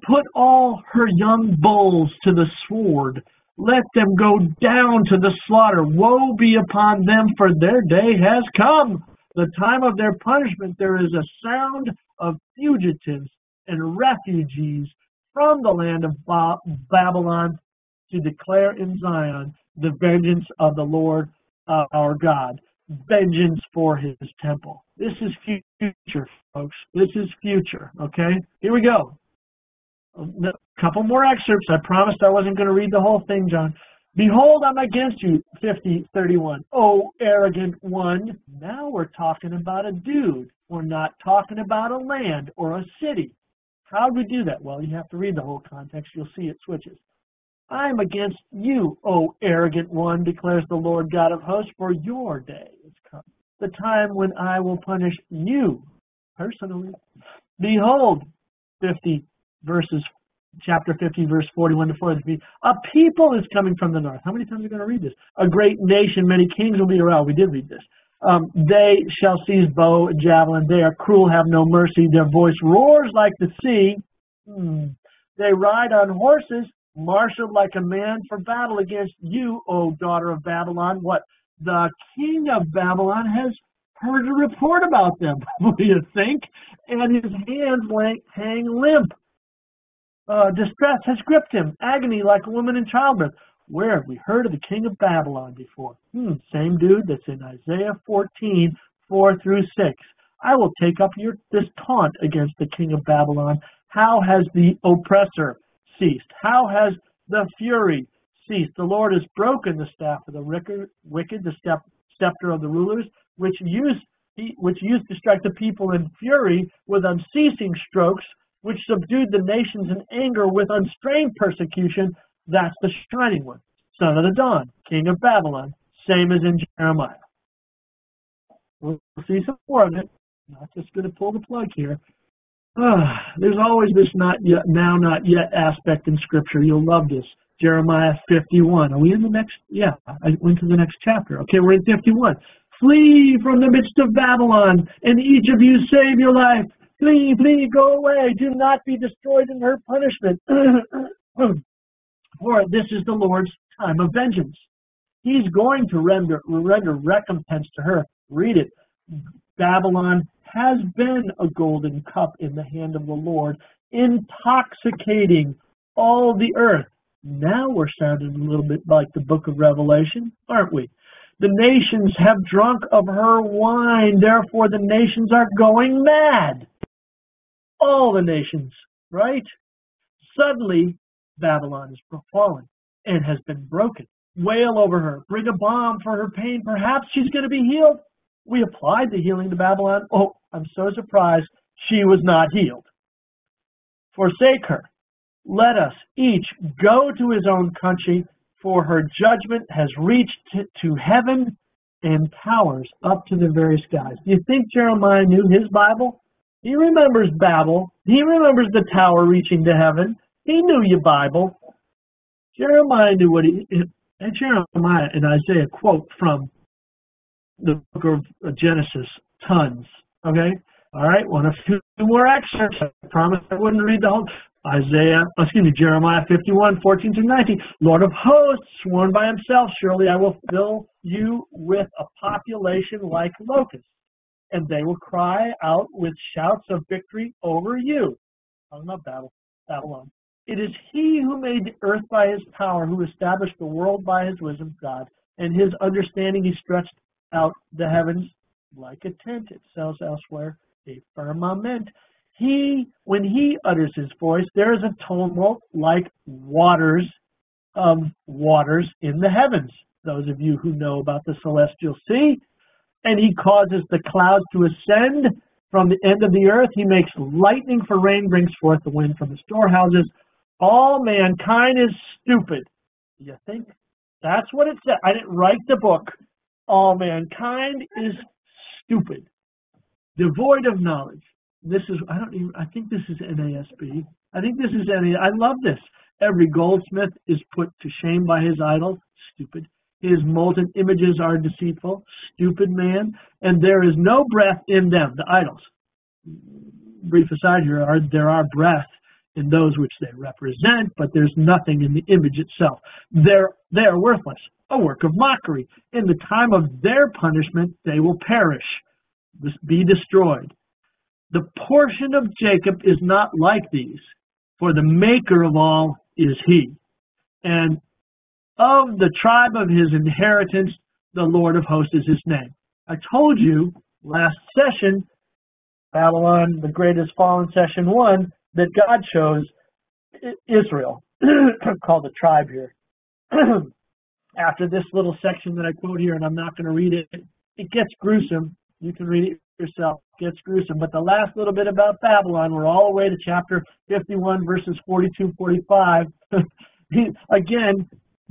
Put all her young bulls to the sword. Let them go down to the slaughter. Woe be upon them, for their day has come. The time of their punishment, there is a sound of fugitives and refugees from the land of ba- Babylon to declare in Zion the vengeance of the Lord uh, our God, vengeance for his temple. This is future, folks. This is future, okay? Here we go. A couple more excerpts. I promised I wasn't going to read the whole thing, John. Behold, I'm against you, fifty thirty-one. Oh, arrogant one. Now we're talking about a dude. We're not talking about a land or a city. How do we do that? Well, you have to read the whole context. You'll see it switches. I'm against you, oh, arrogant one, declares the Lord God of hosts, for your day is come, the time when I will punish you personally. Behold, fifty. Verses chapter fifteen, verse forty-one to forty-three, a people is coming from the north. How many times are we going to read this? A great nation, many kings will be around. We did read this. Um, they shall seize bow and javelin. They are cruel, have no mercy. Their voice roars like the sea. Hmm. They ride on horses, marshaled like a man for battle against you, O daughter of Babylon. What? The king of Babylon has heard a report about them, what do you think? And his hands hang limp. Uh, distress has gripped him, agony like a woman in childbirth. Where have we heard of the king of Babylon before? Hmm, same dude that's in Isaiah fourteen, four through six. I will take up your, this taunt against the king of Babylon. How has the oppressor ceased? How has the fury ceased? The Lord has broken the staff of the wicked, the step, scepter of the rulers, which used, which used to strike the people in fury with unceasing strokes, which subdued the nations in anger with unstrained persecution. That's the shining one, son of the dawn, king of Babylon, same as in Jeremiah. We'll see some more of it. Not just going to pull the plug here. Uh, there's always this not yet, now not yet aspect in Scripture. You'll love this. Jeremiah fifty-one. Are we in the next? Yeah, I went to the next chapter. Okay, we're in fifty-one. Flee from the midst of Babylon, and each of you save your life. Flee, flee, go away. Do not be destroyed in her punishment. For this is the Lord's time of vengeance. He's going to render, render recompense to her. Read it. Babylon has been a golden cup in the hand of the Lord, intoxicating all the earth. Now we're sounding a little bit like the book of Revelation, aren't we? The nations have drunk of her wine, therefore the nations are going mad. All the nations, right? Suddenly, Babylon is fallen and has been broken. Wail over her. Bring a balm for her pain. Perhaps she's going to be healed. We applied the healing to Babylon. Oh, I'm so surprised she was not healed. Forsake her. Let us each go to his own country, for her judgment has reached to heaven and towers up to the very skies. Do you think Jeremiah knew his Bible? He remembers Babel. He remembers the tower reaching to heaven. He knew your Bible. Jeremiah knew what he... And Jeremiah and Isaiah quote from the book of Genesis tons. Okay? All right? Want a few more excerpts. I promised I wouldn't read the whole... Isaiah, excuse me, Jeremiah fifty-one, fourteen through nineteen. Lord of hosts, sworn by himself, surely I will fill you with a population like locusts, and they will cry out with shouts of victory over you. I don't know Babel, Babylon. It is he who made the earth by his power, who established the world by his wisdom, God, and his understanding he stretched out the heavens like a tent. It says elsewhere, a firmament. He, when he utters his voice, there is a tumult like waters of um, waters in the heavens, those of you who know about the celestial sea. And he causes the clouds to ascend from the end of the earth. He makes lightning for rain, brings forth the wind from the storehouses. All mankind is stupid. You think? That's what it said. I didn't write the book. All mankind is stupid, devoid of knowledge. This is, I don't even, I think this is N A S B. I think this is N A S B. I love this. Every goldsmith is put to shame by his idol. Stupid. His molten images are deceitful. Stupid man. And there is no breath in them, the idols. Brief aside here, are, there are breath in those which they represent, but there's nothing in the image itself. They're, they're worthless, a work of mockery. In the time of their punishment, they will perish, be destroyed. The portion of Jacob is not like these, for the maker of all is he. And of the tribe of his inheritance, the Lord of hosts is his name. I told you last session, Babylon, the greatest fallen session one, that God chose Israel, called the tribe here. After this little section that I quote here, and I'm not going to read it, it gets gruesome. You can read it yourself. Gets gruesome. But the last little bit about Babylon, we're all the way to chapter fifty-one, verses forty-two forty-five. Again,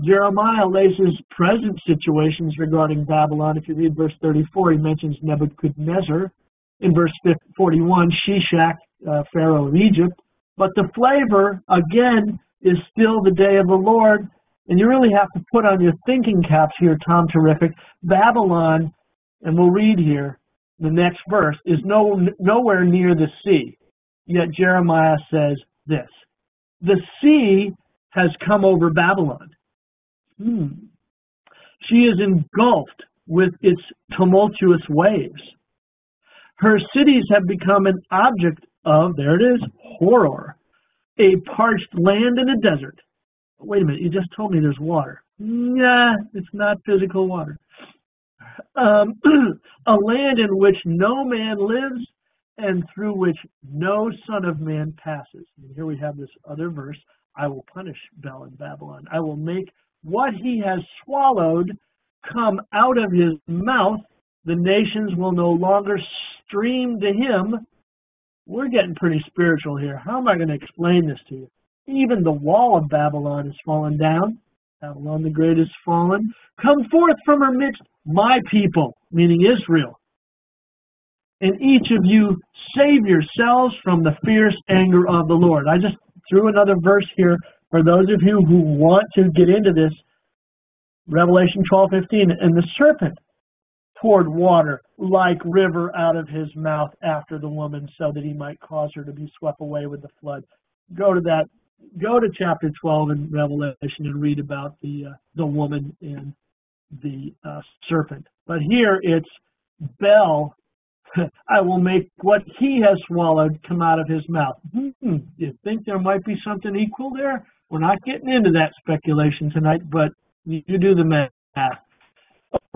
Jeremiah lays his present situations regarding Babylon. If you read verse thirty-four, he mentions Nebuchadnezzar. In verse forty-one, Shishak, uh, Pharaoh of Egypt. But the flavor, again, is still the day of the Lord. And you really have to put on your thinking caps here, Tom Terrific. Babylon, and we'll read here, the next verse, is no, nowhere near the sea. Yet Jeremiah says this, the sea has come over Babylon. Hmm. She is engulfed with its tumultuous waves. Her cities have become an object of, there it is, horror, a parched land in a desert. Wait a minute, you just told me there's water. Nah, it's not physical water. Um, a land in which no man lives and through which no son of man passes. And here we have this other verse, I will punish Bel and Babylon. I will make what he has swallowed come out of his mouth. The nations will no longer stream to him. We're getting pretty spiritual here. How am I going to explain this to you? Even the wall of Babylon is fallen down. Babylon the Great is fallen. Come forth from her midst, my people, meaning Israel. And each of you save yourselves from the fierce anger of the Lord. I just threw another verse here for those of you who want to get into this. Revelation twelve fifteen, and the serpent poured water like river out of his mouth after the woman, so that he might cause her to be swept away with the flood. Go to that. Go to chapter twelve in Revelation and read about the uh, the woman and the uh, serpent. But here it's Bel. I will make what he has swallowed come out of his mouth. Hmm, you think there might be something equal there? We're not getting into that speculation tonight, but you do the math.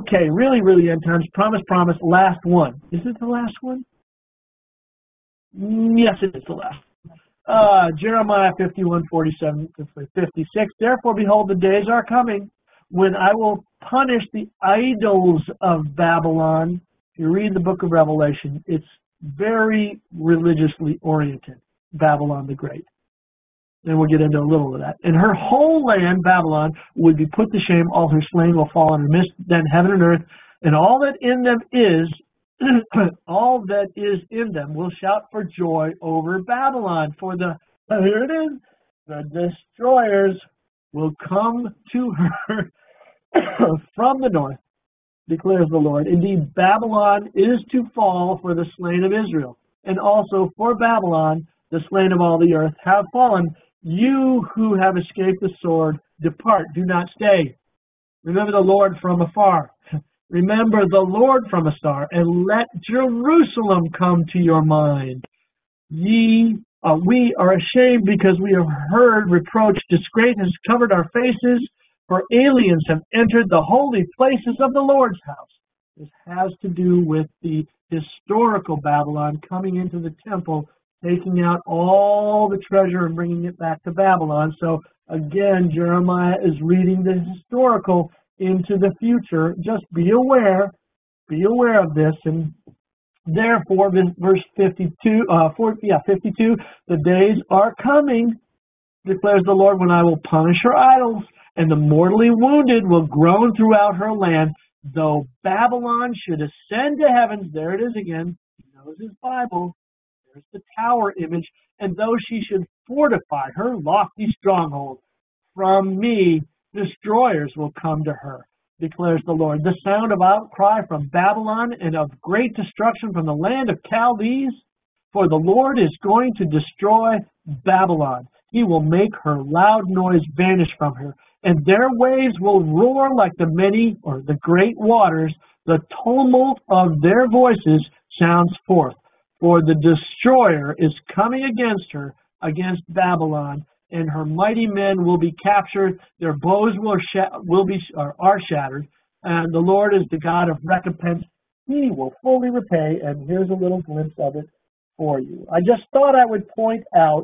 Okay, really, really end times. Promise, promise. Last one. Is it the last one? Yes, it is the last. Uh, Jeremiah fifty-one, forty-seven, fifty-six. Therefore, behold, the days are coming when I will punish the idols of Babylon. If you read the book of Revelation, it's very religiously oriented, Babylon the Great. And we'll get into a little of that. And her whole land, Babylon, would be put to shame. All her slain will fall in her midst. Then heaven and earth, and all that in them is, all that is in them will shout for joy over Babylon, for the, here it is, the destroyers will come to her from the north, declares the Lord. Indeed, Babylon is to fall for the slain of Israel, and also for Babylon, the slain of all the earth have fallen. You who have escaped the sword, depart, do not stay. Remember the Lord from afar. Remember the Lord from afar, and let Jerusalem come to your mind. Ye, uh, we are ashamed because we have heard reproach. Disgrace has covered our faces, for aliens have entered the holy places of the Lord's house. This has to do with the historical Babylon coming into the temple, taking out all the treasure and bringing it back to Babylon. So again, Jeremiah is reading the historical into the future. Just be aware, be aware of this. And therefore, verse fifty-two, uh, forty, yeah, fifty-two, the days are coming, declares the Lord, when I will punish her idols, and the mortally wounded will groan throughout her land. Though Babylon should ascend to heavens, there it is again, he knows his Bible, there's the tower image, and though she should fortify her lofty stronghold, from me destroyers will come to her, declares the Lord. The sound of outcry from Babylon and of great destruction from the land of Chaldees, for the Lord is going to destroy Babylon. He will make her loud noise vanish from her, and their waves will roar like the many or the great waters. The tumult of their voices sounds forth, for the destroyer is coming against her, against Babylon, and her mighty men will be captured, their bows will, sh- will be or are shattered, and the Lord is the God of recompense. He will fully repay, and here's a little glimpse of it for you. I just thought I would point out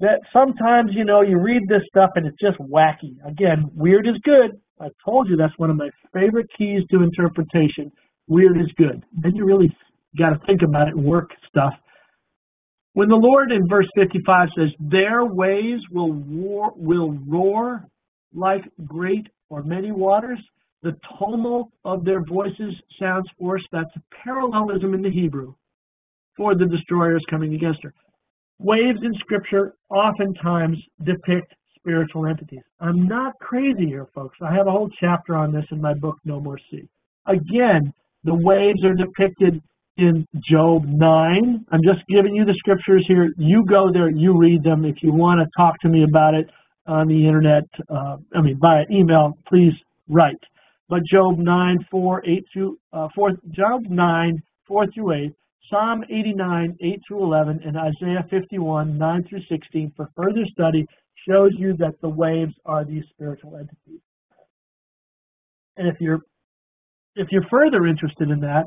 that sometimes, you know, you read this stuff and it's just wacky. Again, weird is good. I told you that's one of my favorite keys to interpretation. Weird is good. Then you really got to think about it and work stuff. When the Lord in verse fifty-five says, their waves will, war, will roar like great or many waters, the tumult of their voices sounds forth. That's a parallelism in the Hebrew for the destroyers coming against her. Waves in Scripture oftentimes depict spiritual entities. I'm not crazy here, folks. I have a whole chapter on this in my book, No More Sea. Again, the waves are depicted in Job nine. I'm just giving you the scriptures here. You go there, you read them. If you want to talk to me about it on the internet, uh, I mean, via email, please write. But Job nine, four through eight, Psalm eighty-nine, eight through eleven, and Isaiah fifty-one, nine through sixteen for further study shows you that the waves are these spiritual entities. And if you're, if you're further interested in that,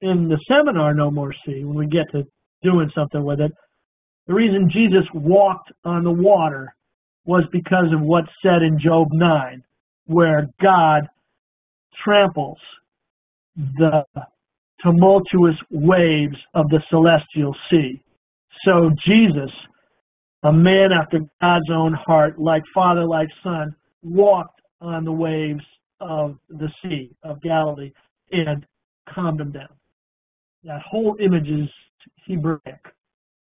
in the seminar No More Sea, when we get to doing something with it, the reason Jesus walked on the water was because of what's said in Job nine, where God tramples the tumultuous waves of the celestial sea. So Jesus, a man after God's own heart, like Father, like Son, walked on the waves of the sea of Galilee and calmed them down. That whole image is Hebraic.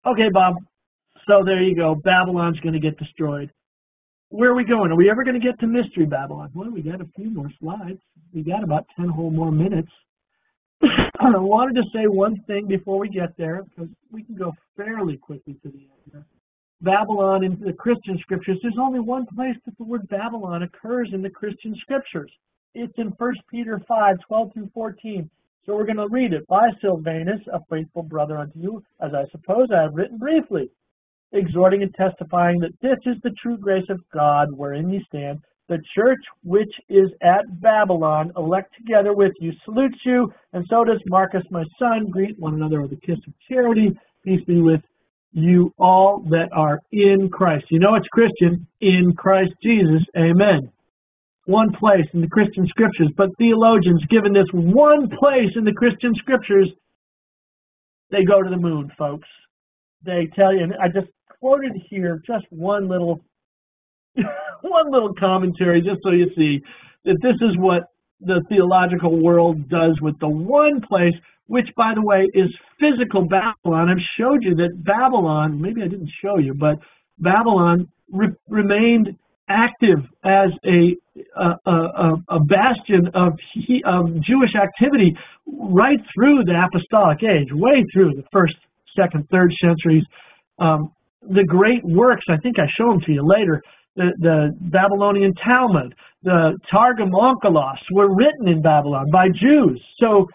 Okay, Bob, so there you go. Babylon's going to get destroyed. Where are we going? Are we ever going to get to Mystery Babylon? Well, we got a few more slides. We got about ten whole more minutes. I wanted to say one thing before we get there, because we can go fairly quickly to the end here. Babylon in the Christian scriptures, there's only one place that the word Babylon occurs in the Christian scriptures. It's in First Peter five, twelve through fourteen. So we're going to read it. By Silvanus, a faithful brother unto you, as I suppose I have written briefly, exhorting and testifying that this is the true grace of God wherein ye stand. The church which is at Babylon, elect together with you, salutes you, and so does Marcus, my son. Greet one another with a kiss of charity. Peace be with you all that are in Christ. You know it's Christian, in Christ Jesus. Amen. One place in the Christian scriptures, but theologians, given this one place in the Christian scriptures, they go to the moon, folks. They tell you, and I just quoted here just one little one little commentary, just so you see that this is what the theological world does with the one place, which, by the way, is physical Babylon. I've showed you that Babylon, maybe I didn't show you, but Babylon re remained active as a a, a, a bastion of, he, of Jewish activity right through the Apostolic Age, way through the first, second, third centuries. Um, the great works, I think I show them to you later, The, the Babylonian Talmud, the Targum Onkelos were written in Babylon by Jews. So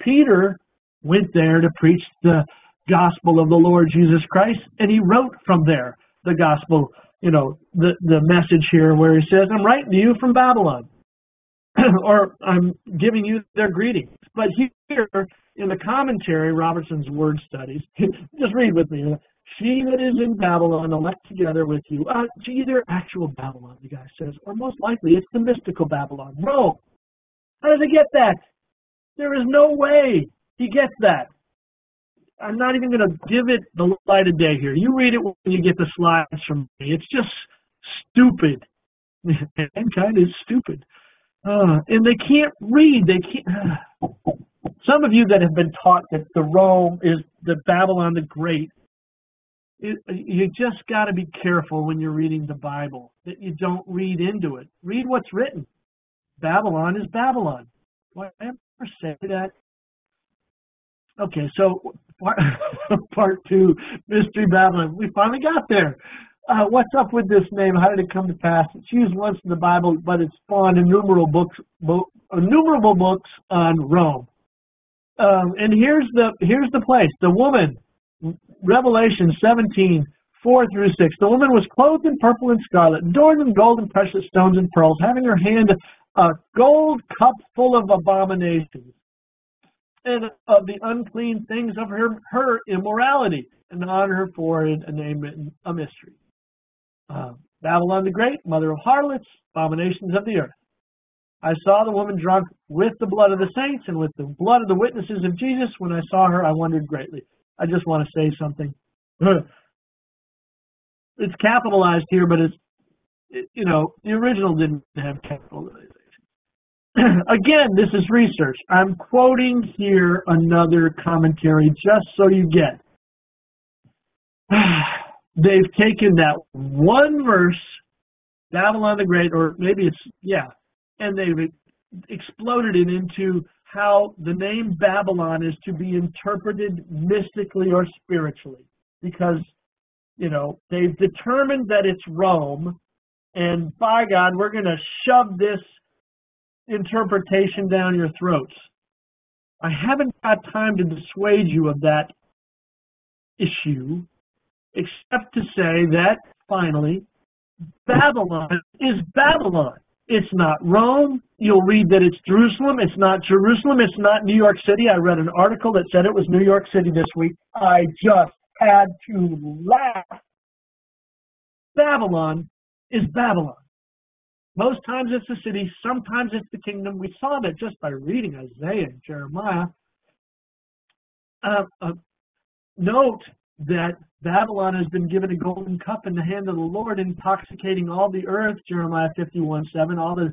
Peter went there to preach the gospel of the Lord Jesus Christ, and he wrote from there the gospel, you know, the, the message here where he says, I'm writing to you from Babylon, or I'm giving you their greetings. But here in the commentary, Robertson's Word Studies, just read with me, she that is in Babylon, elect together with you. Uh, either actual Babylon, the guy says, or most likely it's the mystical Babylon, Rome. How does he get that? There is no way he gets that. I'm not even going to give it the light of day here. You read it when you get the slides from me. It's just stupid. Mankind is stupid. Uh, and they can't read. They can't. Some of you that have been taught that the Rome is the Babylon the Great, It, you just got to be careful when you're reading the Bible that you don't read into it. Read what's written. Babylon is Babylon. Why I ever say that? Okay, so part, part two, Mystery Babylon. We finally got there. Uh, what's up with this name? How did it come to pass? It's used once in the Bible, but it spawned innumerable books, bo innumerable books on Rome. Um, and here's the here's the place. The woman. Revelation seventeen, four through six. The woman was clothed in purple and scarlet, adorned in gold and precious stones and pearls, having in her hand a gold cup full of abominations and of the unclean things of her, her immorality, and on her forehead a name written, a mystery. Uh, Babylon the Great, mother of harlots, abominations of the earth. I saw the woman drunk with the blood of the saints and with the blood of the witnesses of Jesus. When I saw her, I wondered greatly. I just want to say something. It's capitalized here, but it's, it, you know, the original didn't have capitalization. Again, this is research. I'm quoting here another commentary just so you get. they've taken that one verse, Babylon the Great, or maybe it's, yeah, and they've exploded it into how the name Babylon is to be interpreted mystically or spiritually, because, you know, they've determined that it's Rome, and by God, we're going to shove this interpretation down your throats. I haven't got time to dissuade you of that issue, except to say that, finally, Babylon is Babylon. It's not Rome. You'll read that it's Jerusalem. It's not Jerusalem. It's not New York City. I read an article that said it was New York City this week. I just had to laugh. Babylon is Babylon. Most times it's the city. Sometimes it's the kingdom. We saw that just by reading Isaiah and Jeremiah. Uh, uh, note that Babylon has been given a golden cup in the hand of the Lord, intoxicating all the earth, Jeremiah fifty-one seven. All the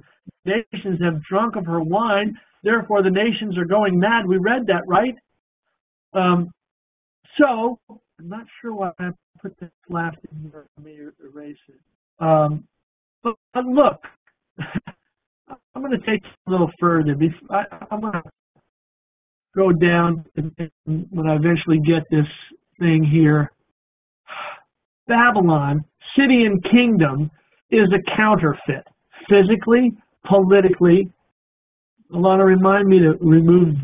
nations have drunk of her wine, therefore the nations are going mad. We read that, right? Um, so, I'm not sure why I put this last in here. Let me erase it. Um, but, but look, I'm going to take it a little further. I, I'm going to go down when I eventually get this thing here. Babylon, city and kingdom, is a counterfeit, physically, politically. Alana, remind me to remove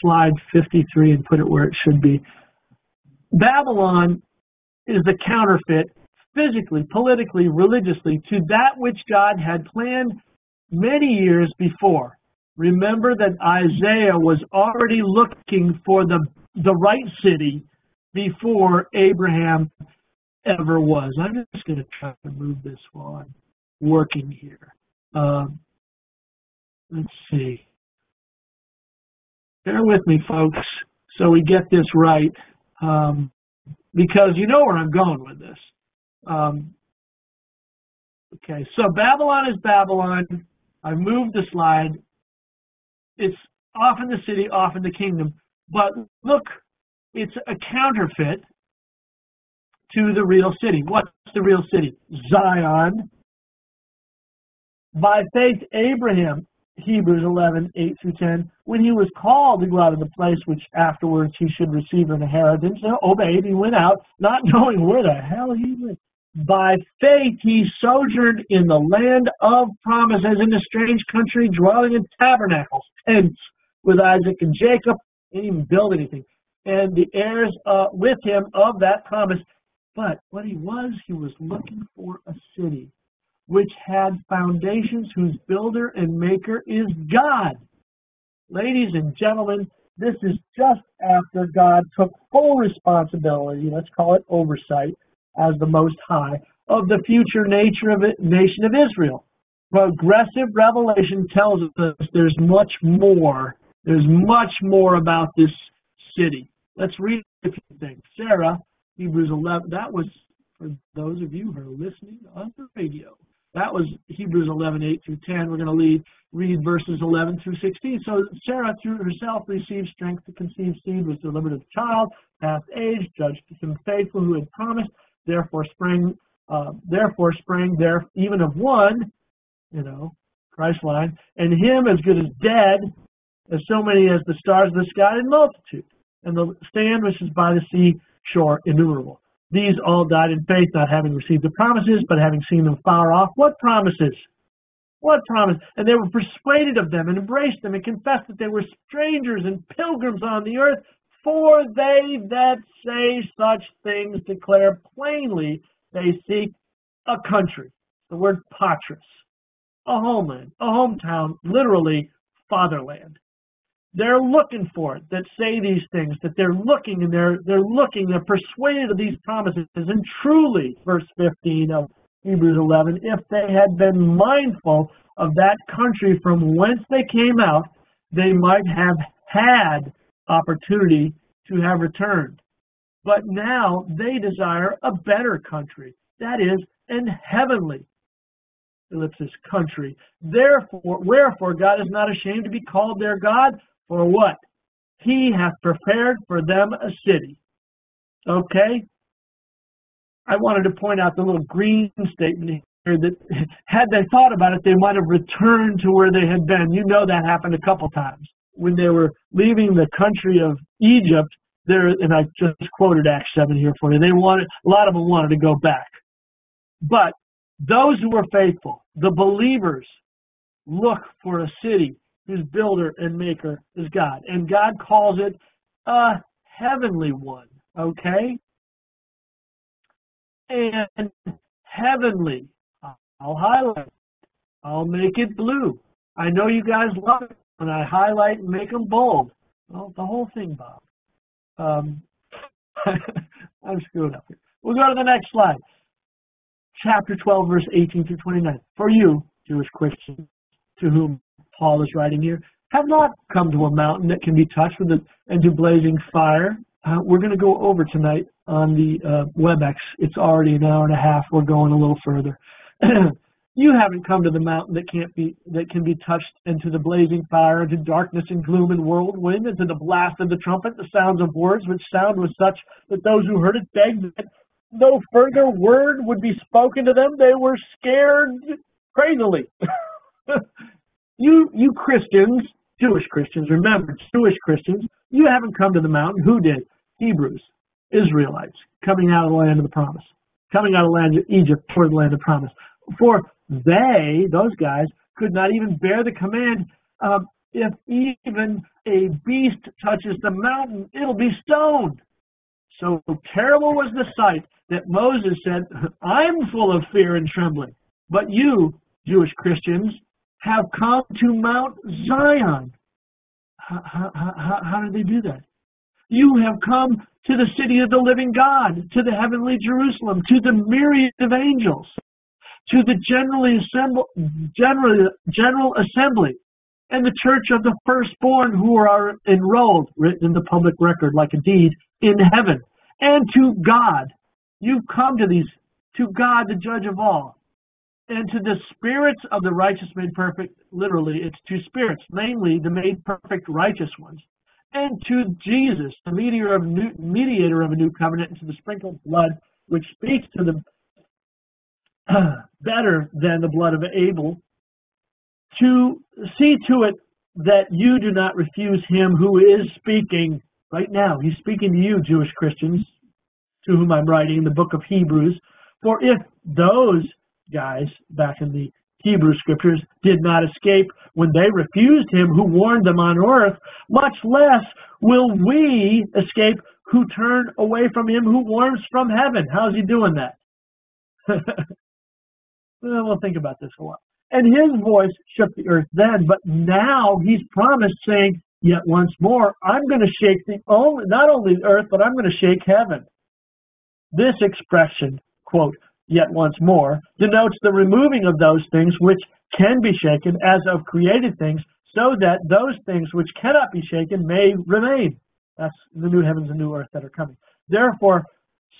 slide fifty-three and put it where it should be. Babylon is a counterfeit, physically, politically, religiously, to that which God had planned many years before. Remember that Isaiah was already looking for the, the right city before Abraham ever was. I'm just going to try to move this while I'm working here. Um, let's see. Bear with me, folks, so we get this right, um, because you know where I'm going with this. Um, okay, so Babylon is Babylon. I moved the slide. It's often the city, often the kingdom. But look, it's a counterfeit to the real city. What's the real city? Zion. By faith, Abraham, Hebrews eleven, eight through ten, when he was called to go out of the place which afterwards he should receive an inheritance, obeyed, he went out, not knowing where the hell he went. By faith, he sojourned in the land of promise, as in a strange country, dwelling in tabernacles, tents with Isaac and Jacob. He didn't even build anything. And the heirs uh, with him of that promise. But what he was, he was looking for a city which had foundations, whose builder and maker is God. Ladies and gentlemen, this is just after God took full responsibility, let's call it oversight, as the Most High, of the future nature of it, nation of Israel. Progressive revelation tells us there's much more. There's much more about this city. Let's read a few things. Sarah, Hebrews eleven, that was for those of you who are listening on the radio. That was Hebrews eleven, eight through ten. We're going to lead, read verses eleven through sixteen. So Sarah through herself received strength to conceive seed, was delivered of child, past age, judged him faithful who had promised, therefore sprang, uh, therefore sprang there even of one, you know, Christ line, and him as good as dead, as so many as the stars of the sky in multitude, and the sand which is by the sea shore innumerable. These all died in faith, not having received the promises, but having seen them far off. What promises? What promise? And they were persuaded of them, and embraced them, and confessed that they were strangers and pilgrims on the earth. For they that say such things declare plainly they seek a country. The word patris, a homeland, a hometown, literally fatherland. They're looking for it, that say these things, that they're looking and they're they're looking, they're persuaded of these promises. And truly, verse fifteen of Hebrews eleven, if they had been mindful of that country from whence they came out, they might have had opportunity to have returned. But now they desire a better country, that is, an heavenly ellipsis country. Therefore, wherefore God is not ashamed to be called their God. For what? He hath prepared for them a city. Okay? I wanted to point out the little green statement here that had they thought about it, they might have returned to where they had been. You know that happened a couple times. When they were leaving the country of Egypt, there, and I just quoted Acts seven here for you, they wanted, a lot of them wanted to go back. But those who were faithful, the believers, look for a city whose builder and maker is God. And God calls it a heavenly one, okay? And heavenly, I'll highlight it. I'll make it blue. I know you guys love it when I highlight and make them bold. Well, the whole thing, Bob. Um, I'm screwing up here. We'll go to the next slide. Chapter twelve, verse eighteen through twenty-nine. For you, Jewish Christians, to whom Paul is writing here, have not come to a mountain that can be touched with a, and to blazing fire. Uh, we're going to go over tonight on the uh, WebEx. It's already an hour and a half. We're going a little further. You haven't come to the mountain that can't be that can be touched, and to the blazing fire, and to darkness and gloom and whirlwind, and to the blast of the trumpet, the sounds of words, which sound was such that those who heard it begged that no further word would be spoken to them. They were scared crazily. You, you Christians, Jewish Christians, remember, Jewish Christians, you haven't come to the mountain. Who did? Hebrews, Israelites, coming out of the land of the promise, coming out of the land of Egypt toward the land of promise. For they, those guys, could not even bear the command, um, if even a beast touches the mountain, it'll be stoned. So terrible was the sight that Moses said, I'm full of fear and trembling. But you, Jewish Christians, have come to Mount Zion. How, how, how, how did they do that? You have come to the city of the living God, to the heavenly Jerusalem, to the myriad of angels, to the generally assemble, general, general assembly, and the church of the firstborn who are enrolled, written in the public record like a deed, in heaven, and to God. You've come to these, to God, the judge of all, and to the spirits of the righteous made perfect, literally it's two spirits, namely the made perfect righteous ones, and to Jesus, the mediator of, new, mediator of a new covenant, and to the sprinkled blood, which speaks to the better than the blood of Abel, to see to it that you do not refuse him who is speaking right now. He's speaking to you, Jewish Christians, to whom I'm writing in the book of Hebrews. For if those guys back in the Hebrew scriptures did not escape when they refused him who warned them on earth, much less will we escape who turn away from him who warns from heaven. How's he doing that? We'll think about this a lot. And his voice shook the earth then, but now he's promised, saying, yet once more, I'm going to shake the only, not only the earth, but I'm going to shake heaven. This expression, quote, yet once more, denotes the removing of those things which can be shaken as of created things, so that those things which cannot be shaken may remain. That's the new heavens and new earth that are coming. Therefore,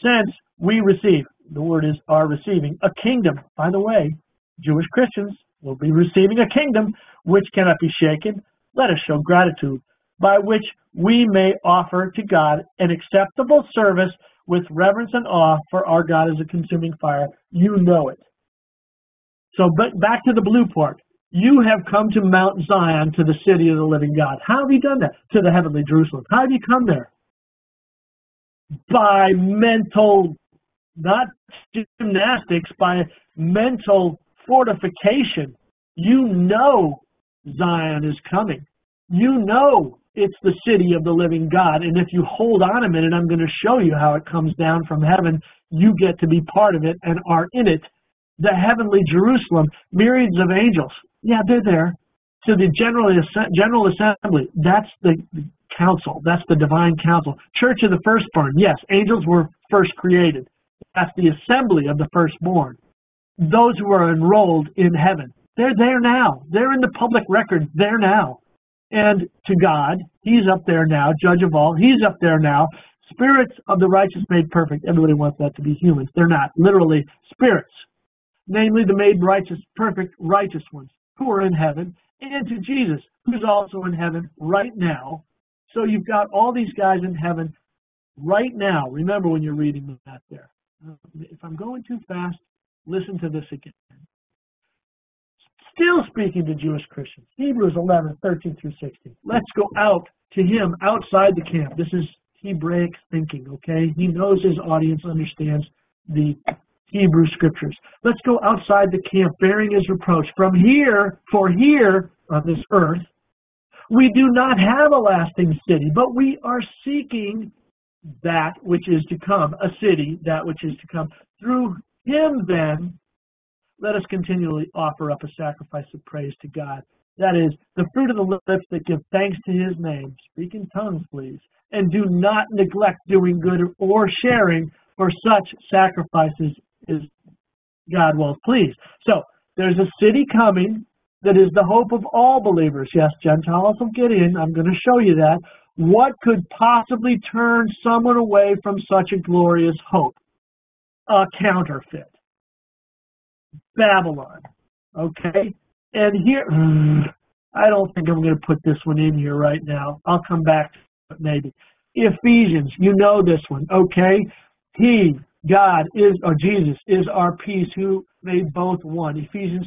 since we receive, the word is are receiving, a kingdom. By the way, Jewish Christians will be receiving a kingdom which cannot be shaken. Let us show gratitude, by which we may offer to God an acceptable service with reverence and awe, for our God is a consuming fire. You know it. So but back to the blue part. You have come to Mount Zion, to the city of the living God. How have you done that? To the heavenly Jerusalem. How have you come there? By mental, not gymnastics, by mental fortification. You know Zion is coming. You know it's the city of the living God, and if you hold on a minute, I'm going to show you how it comes down from heaven. You get to be part of it and are in it. The heavenly Jerusalem, myriads of angels. Yeah, they're there. So the general, general assembly, that's the council. That's the divine council. Church of the firstborn. Yes, angels were first created. That's the assembly of the firstborn. Those who are enrolled in heaven. They're there now. They're in the public record. They're now. And to God, he's up there now, judge of all. He's up there now. Spirits of the righteous made perfect. Everybody wants that to be humans. They're not. Literally, spirits. Namely, the made righteous, perfect righteous ones who are in heaven. And to Jesus, who's also in heaven right now. So you've got all these guys in heaven right now. Remember when you're reading that there. Uh, if I'm going too fast, listen to this again. Still speaking to Jewish Christians, Hebrews eleven, thirteen through sixteen. Let's go out to him outside the camp. This is Hebraic thinking, okay? He knows his audience understands the Hebrew scriptures. Let's go outside the camp, bearing his reproach. From here, for here on this earth, we do not have a lasting city, but we are seeking that which is to come, a city, that which is to come. Through him, then, let us continually offer up a sacrifice of praise to God. That is, the fruit of the lips that give thanks to his name. Speak in tongues, please. And do not neglect doing good or sharing, for such sacrifices is God well pleased. So, there's a city coming that is the hope of all believers. Yes, Gentiles will get in. I'm going to show you that. What could possibly turn someone away from such a glorious hope? A counterfeit. Babylon. Okay? And here, I don't think I'm going to put this one in here right now. I'll come back to it maybe. Ephesians, you know this one, okay? He, God, is, or Jesus, is our peace, who made both one. Ephesians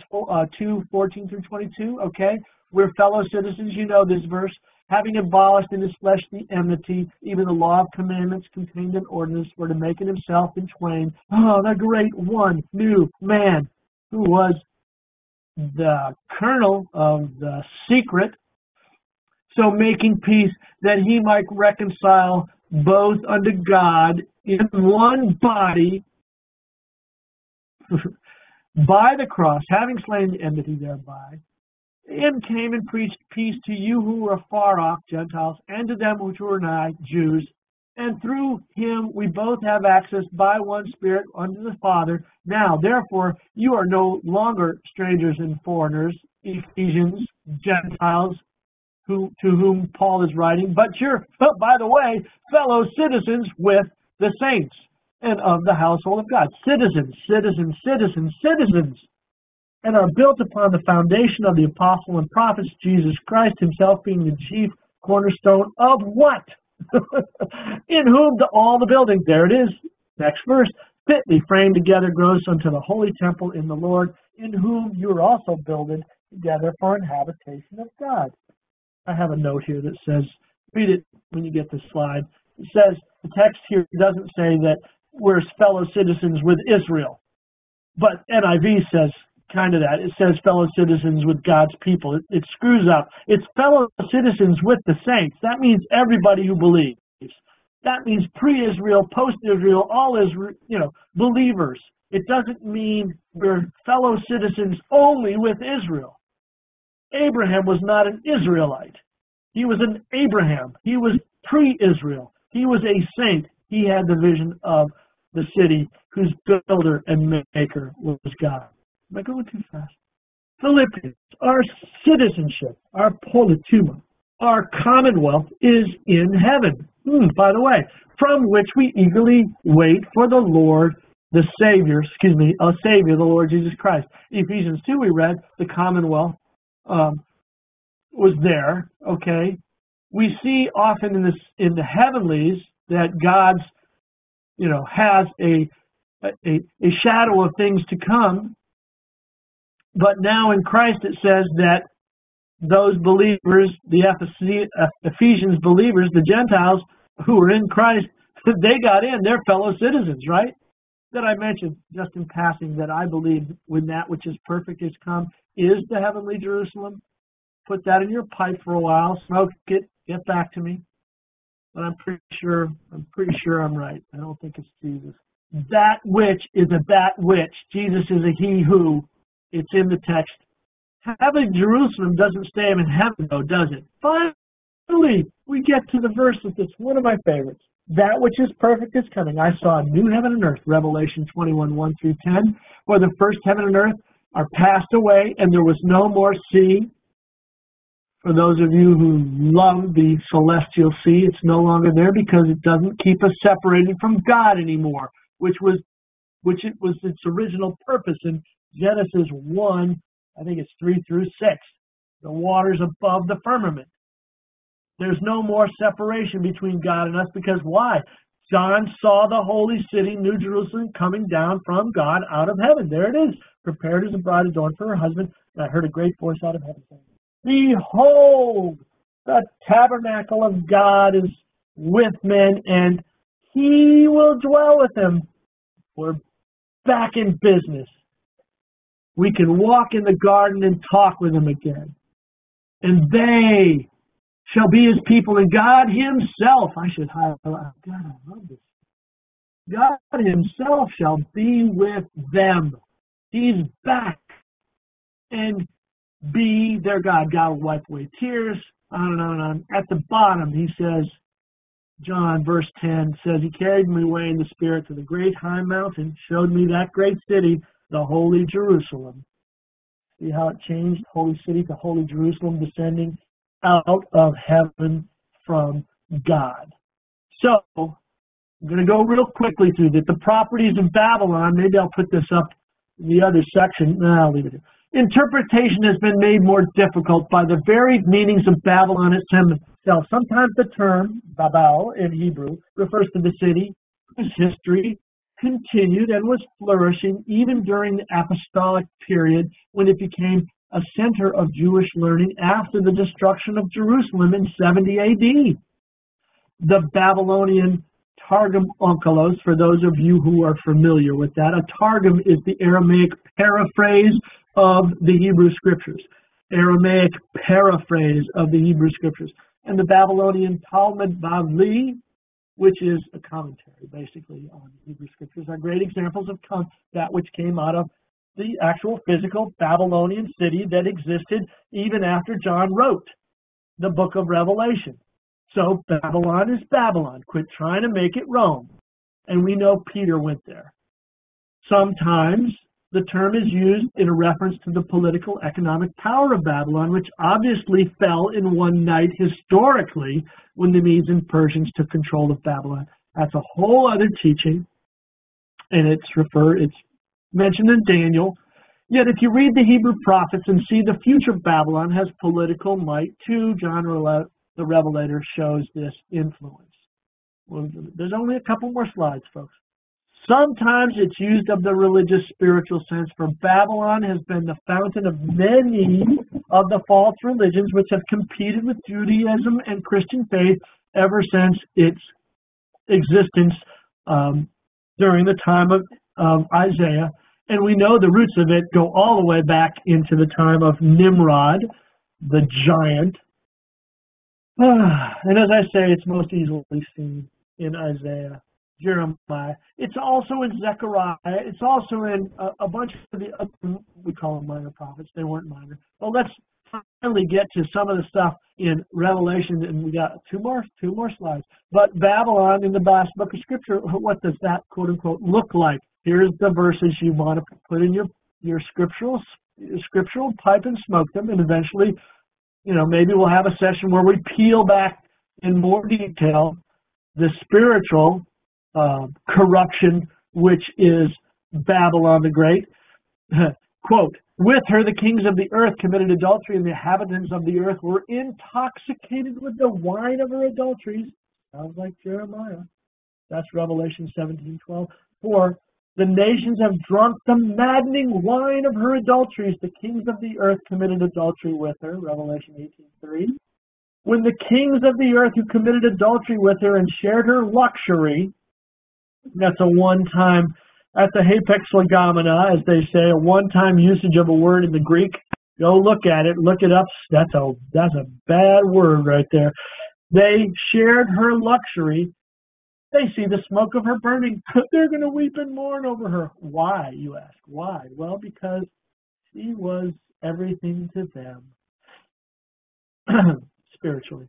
two, fourteen through twenty-two, okay? We're fellow citizens, you know this verse. Having abolished in his flesh the enmity, even the law of commandments contained in ordinance, were to make in himself in twain, oh, the great one, new man, who was the kernel of the secret, so making peace, that he might reconcile both unto God in one body by the cross, having slain the enmity thereby, and came and preached peace to you who were far off, Gentiles, and to them which were nigh, Jews. And through him we both have access by one Spirit unto the Father. Now, therefore, you are no longer strangers and foreigners, Ephesians, Gentiles, who to whom Paul is writing, but you're, oh, by the way, fellow citizens with the saints and of the household of God. Citizens, citizens, citizens, citizens. And are built upon the foundation of the apostle and prophets, Jesus Christ himself being the chief cornerstone of what? In whom the, all the building, there it is, next verse, fitly framed together grows unto the holy temple in the Lord, in whom you are also builded together for an habitation of God. I have a note here that says, read it when you get this slide. It says, the text here doesn't say that we're fellow citizens with Israel, but N I V says, kind of that. It says fellow citizens with God's people. It, it screws up. It's fellow citizens with the saints. That means everybody who believes. That means pre-Israel, post-Israel, all Israel, you know, believers. It doesn't mean we're fellow citizens only with Israel. Abraham was not an Israelite. He was an Abraham. He was pre-Israel. He was a saint. He had the vision of the city whose builder and maker was God. Am I going too fast? Philippians, our citizenship, our polituma, our commonwealth is in heaven, mm, by the way, from which we eagerly wait for the Lord, the Savior, excuse me, a Savior, the Lord Jesus Christ. Ephesians two, we read, the commonwealth um, was there, okay? We see often in, this, in the heavenlies that God's, you know, has a, a, a shadow of things to come. But now in Christ it says that those believers, the Ephesians believers, the Gentiles who are in Christ, they got in. They're fellow citizens, right? That I mentioned just in passing, that I believe when that which is perfect is come is the heavenly Jerusalem. Put that in your pipe for a while. Smoke it. Get back to me. But I'm pretty sure, I'm pretty sure I'm right. I don't think it's Jesus. That which is a that which. Jesus is a he who. It's in the text. Heaven, Jerusalem doesn't stay in heaven, though, does it? Finally, we get to the verse that's one of my favorites. That which is perfect is coming. I saw a new heaven and earth, Revelation twenty-one, one through ten. For the first heaven and earth are passed away, and there was no more sea. For those of you who love the celestial sea, it's no longer there because it doesn't keep us separated from God anymore, which was, which it was its original purpose in Genesis one, I think it's three through six, the waters above the firmament. There's no more separation between God and us because why? John saw the holy city, New Jerusalem, coming down from God out of heaven. There it is, prepared as a bride adorned for her husband. And I heard a great voice out of heaven saying, "Behold, the tabernacle of God is with men, and he will dwell with them." We're back in business. We can walk in the garden and talk with him again. And they shall be his people, and God himself, I should highlight, God, I love this. God himself shall be with them. He's back. And be their God. God will wipe away tears. On and on and on. At the bottom, he says, John, verse ten, says, "He carried me away in the Spirit to the great high mountain, showed me that great city, the holy Jerusalem." See how it changed? Holy city to holy Jerusalem, descending out of heaven from God. So, I'm going to go real quickly through that. The properties of Babylon, maybe I'll put this up in the other section. No, I'll leave it here. Interpretation has been made more difficult by the varied meanings of Babylon itself. Sometimes the term Babel in Hebrew refers to the city whose history continued and was flourishing even during the apostolic period, when it became a center of Jewish learning after the destruction of Jerusalem in seventy A D. The Babylonian Targum Onkelos, for those of you who are familiar with that, a Targum is the Aramaic paraphrase of the Hebrew Scriptures. Aramaic paraphrase of the Hebrew Scriptures. And the Babylonian Talmud Bavli, which is a commentary, basically, on the Hebrew Scriptures, are great examples of that which came out of the actual physical Babylonian city that existed even after John wrote the book of Revelation. So Babylon is Babylon. Quit trying to make it Rome. And we know Peter went there. Sometimes the term is used in a reference to the political economic power of Babylon, which obviously fell in one night historically when the Medes and Persians took control of Babylon. That's a whole other teaching, and it's refer it's mentioned in Daniel. Yet if you read the Hebrew prophets and see the future Babylon has political might too, John the Revelator shows this influence. Well, there's only a couple more slides, folks. Sometimes it's used of the religious spiritual sense, for Babylon has been the fountain of many of the false religions which have competed with Judaism and Christian faith ever since its existence um, during the time of, of Isaiah. And we know the roots of it go all the way back into the time of Nimrod, the giant. And as I say, it's most easily seen in Isaiah, Jeremiah. It's also in Zechariah. It's also in a, a bunch of the other, we call them minor prophets. They weren't minor. Well, let's finally get to some of the stuff in Revelation, and we got two more, two more slides. But Babylon in the last book of Scripture, what does that quote-unquote look like? Here's the verses you want to put in your, your scriptural, your scriptural pipe and smoke them, and eventually, you know, maybe we'll have a session where we peel back in more detail the spiritual Uh, corruption, which is Babylon the Great. Quote, "With her the kings of the earth committed adultery, and the inhabitants of the earth were intoxicated with the wine of her adulteries." Sounds like Jeremiah. That's Revelation seventeen twelve. "For the nations have drunk the maddening wine of her adulteries. The kings of the earth committed adultery with her." Revelation eighteen three. "When the kings of the earth who committed adultery with her and shared her luxury," that's a one-time, at the hapax legomena, as they say, a one-time usage of a word in the Greek. Go look at it, look it up. That's a, that's a bad word right there. "They shared her luxury. They see the smoke of her burning. They're going to weep and mourn over her." Why, you ask? Why? Well, because she was everything to them spiritually.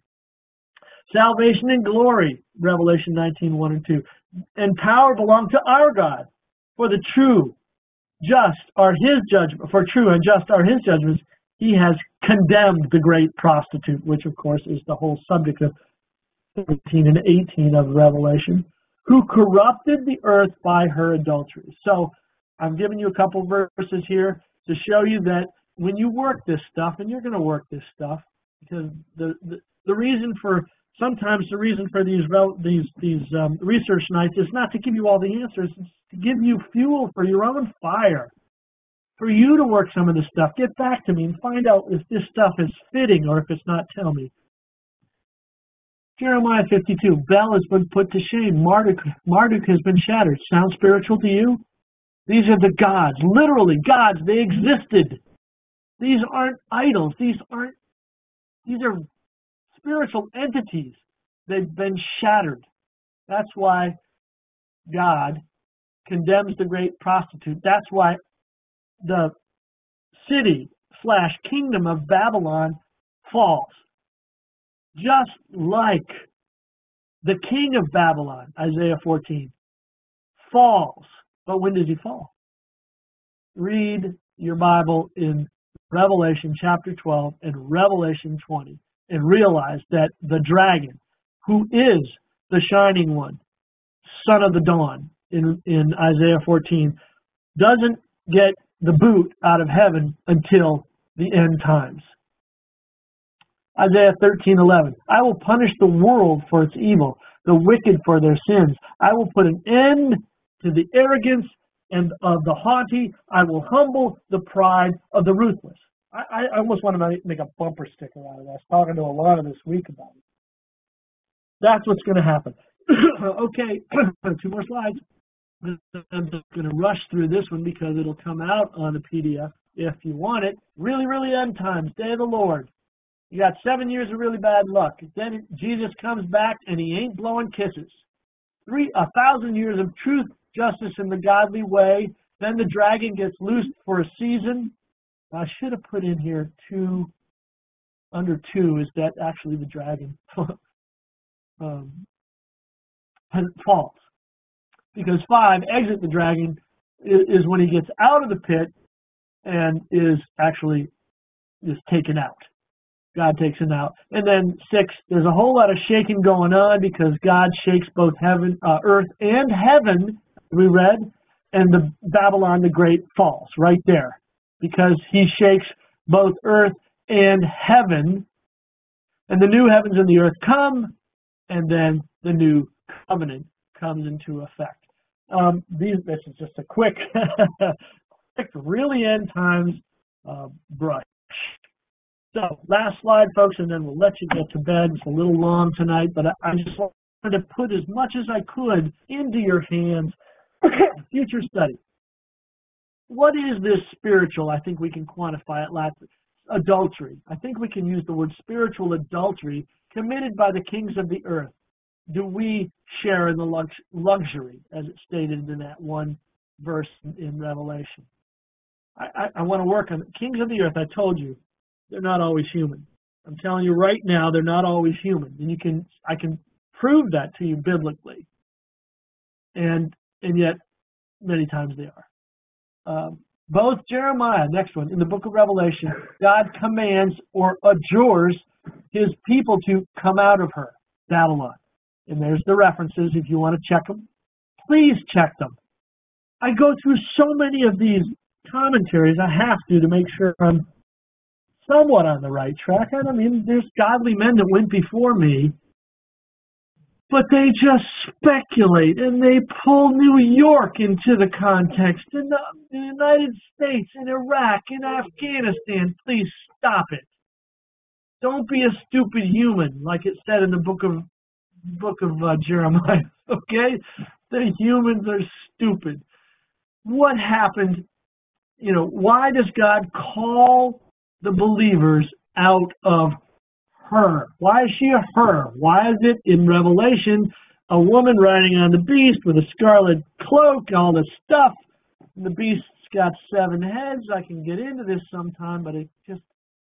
"Salvation and glory," Revelation nineteen one and two. "And power belong to our God, for the true, just are his judgment. For true and just are his judgments. He has condemned the great prostitute," which of course is the whole subject of seventeen and eighteen of Revelation, "who corrupted the earth by her adultery." So I'm giving you a couple verses here to show you that when you work this stuff, and you're going to work this stuff, because the, the the reason for sometimes the reason for these these these um, research nights is not to give you all the answers, it's to give you fuel for your own fire, for you to work some of this stuff. Get back to me and find out if this stuff is fitting, or if it's not, tell me. Jeremiah fifty-two, Bel has been put to shame. Marduk, Marduk has been shattered. Sound spiritual to you? These are the gods, literally gods. They existed. These aren't idols. These aren't, these are spiritual entities. They've been shattered. That's why God condemns the great prostitute. That's why the city slash kingdom of Babylon falls. Just like the king of Babylon, Isaiah fourteen, falls. But when does he fall? Read your Bible in Revelation chapter twelve and Revelation twenty and realize that the dragon, who is the shining one, son of the dawn in, in Isaiah fourteen, doesn't get the boot out of heaven until the end times. Isaiah thirteen eleven, I will punish the world for its evil, the wicked for their sins. I will put an end to the arrogance and of the haughty. I will humble the pride of the ruthless. I, I almost want to make a bumper sticker out of that. I was talking to a lot of this week about it. That's what's going to happen. Okay, two more slides. I'm just going to rush through this one because it'll come out on the P D F if you want it. Really, really end times, day of the Lord. You got seven years of really bad luck. Then Jesus comes back and he ain't blowing kisses. Three, a thousand years of truth, justice, and the godly way. Then the dragon gets loosed for a season. I should have put in here two, under two, is that actually the dragon um, falls. Because five, exit the dragon, is when he gets out of the pit and is actually is taken out. God takes him out. And then six, there's a whole lot of shaking going on because God shakes both heaven, uh, earth and heaven, we read, and the Babylon the Great falls right there because he shakes both earth and heaven, and the new heavens and the earth come, and then the new covenant comes into effect. Um, these, this is just a quick, quick really end times uh, brush. So last slide, folks, and then we'll let you get to bed. It's a little long tonight, but I just wanted to put as much as I could into your hands. Future study. What is this spiritual? I think we can quantify it last. Adultery. I think we can use the word spiritual adultery committed by the kings of the earth. Do we share in the lux luxury, as it's stated in that one verse in Revelation? I, I, I want to work on it. Kings of the earth, I told you. They're not always human. I'm telling you right now, they're not always human, and you can I can prove that to you biblically. And and yet, many times they are. Um, both Jeremiah, next one, in the book of Revelation, God commands or adjures his people to come out of her, Babylon. And there's the references if you want to check them. Please check them. I go through so many of these commentaries. I have to to make sure I'm somewhat on the right track. I mean, there's godly men that went before me, but they just speculate and they pull New York into the context, and the, the United States, and Iraq, and Afghanistan. Please stop it. Don't be a stupid human, like it said in the book of book of uh, Jeremiah. Okay, the humans are stupid. What happened? You know, why does God call the believers out of her? Why is she a her? Why is it in Revelation a woman riding on the beast with a scarlet cloak, all this stuff? And the beast's got seven heads. I can get into this sometime, but it just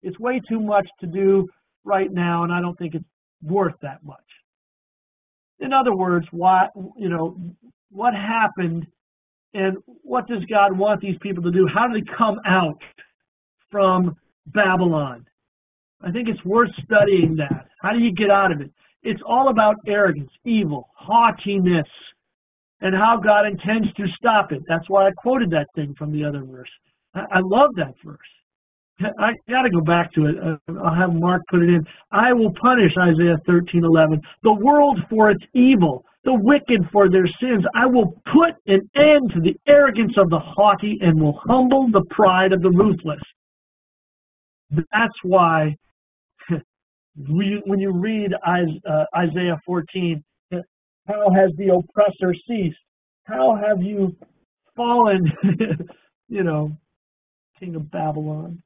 it's way too much to do right now, and I don't think it's worth that much. In other words, why you know what happened, and what does God want these people to do? How do they come out from Babylon? I think it's worth studying that. How do you get out of it? It's all about arrogance, evil, haughtiness, and how God intends to stop it. That's why I quoted that thing from the other verse. I, I love that verse. I got to go back to it. I'll have Mark put it in. I will punish, Isaiah thirteen eleven, the world for its evil, the wicked for their sins. I will put an end to the arrogance of the haughty and will humble the pride of the ruthless. That's why when you read Isaiah fourteen, how has the oppressor ceased? How have you fallen, you know, king of Babylon?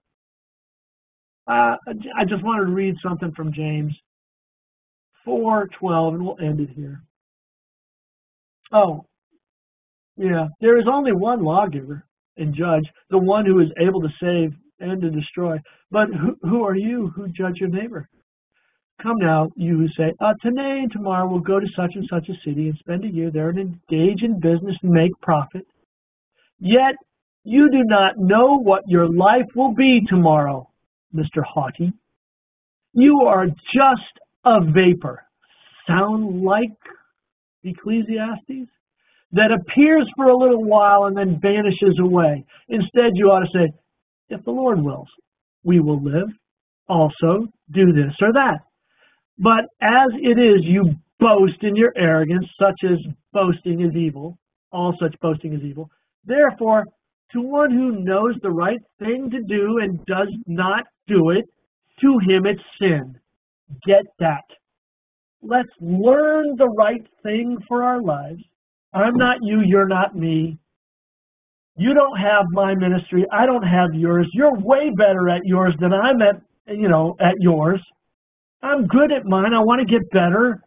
Uh, I just wanted to read something from James four twelve, and we'll end it here. Oh, yeah. There is only one lawgiver and judge, the one who is able to save and to destroy. But who, who are you who judge your neighbor? Come now, you who say, uh, today and tomorrow we'll go to such and such a city and spend a year there and engage in business and make profit. Yet you do not know what your life will be tomorrow, Mister Haughty. You are just a vapor. Sound like Ecclesiastes? That appears for a little while and then vanishes away. Instead, you ought to say, if the Lord wills, we will live, also do this or that. But as it is, you boast in your arrogance, such as boasting is evil. All such boasting is evil. Therefore, to one who knows the right thing to do and does not do it, to him it's sin. Get that. Let's learn the right thing for our lives. I'm not you, you're not me. You don't have my ministry, I don't have yours. You're way better at yours than I'm at, you know, at yours. I'm good at mine, I want to get better.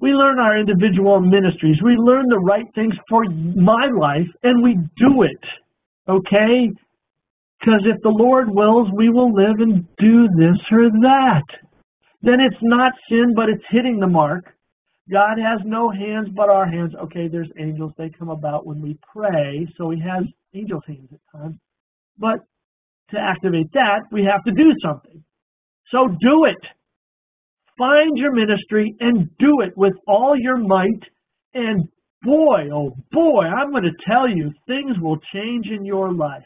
We learn our individual ministries. We learn the right things for my life, and we do it, okay? Because if the Lord wills, we will live and do this or that. Then it's not sin, but it's hitting the mark. God has no hands but our hands. Okay, there's angels. They come about when we pray, so he has angels' hands at times. But to activate that, we have to do something. So do it. Find your ministry and do it with all your might, and boy, oh boy, I'm going to tell you, things will change in your life.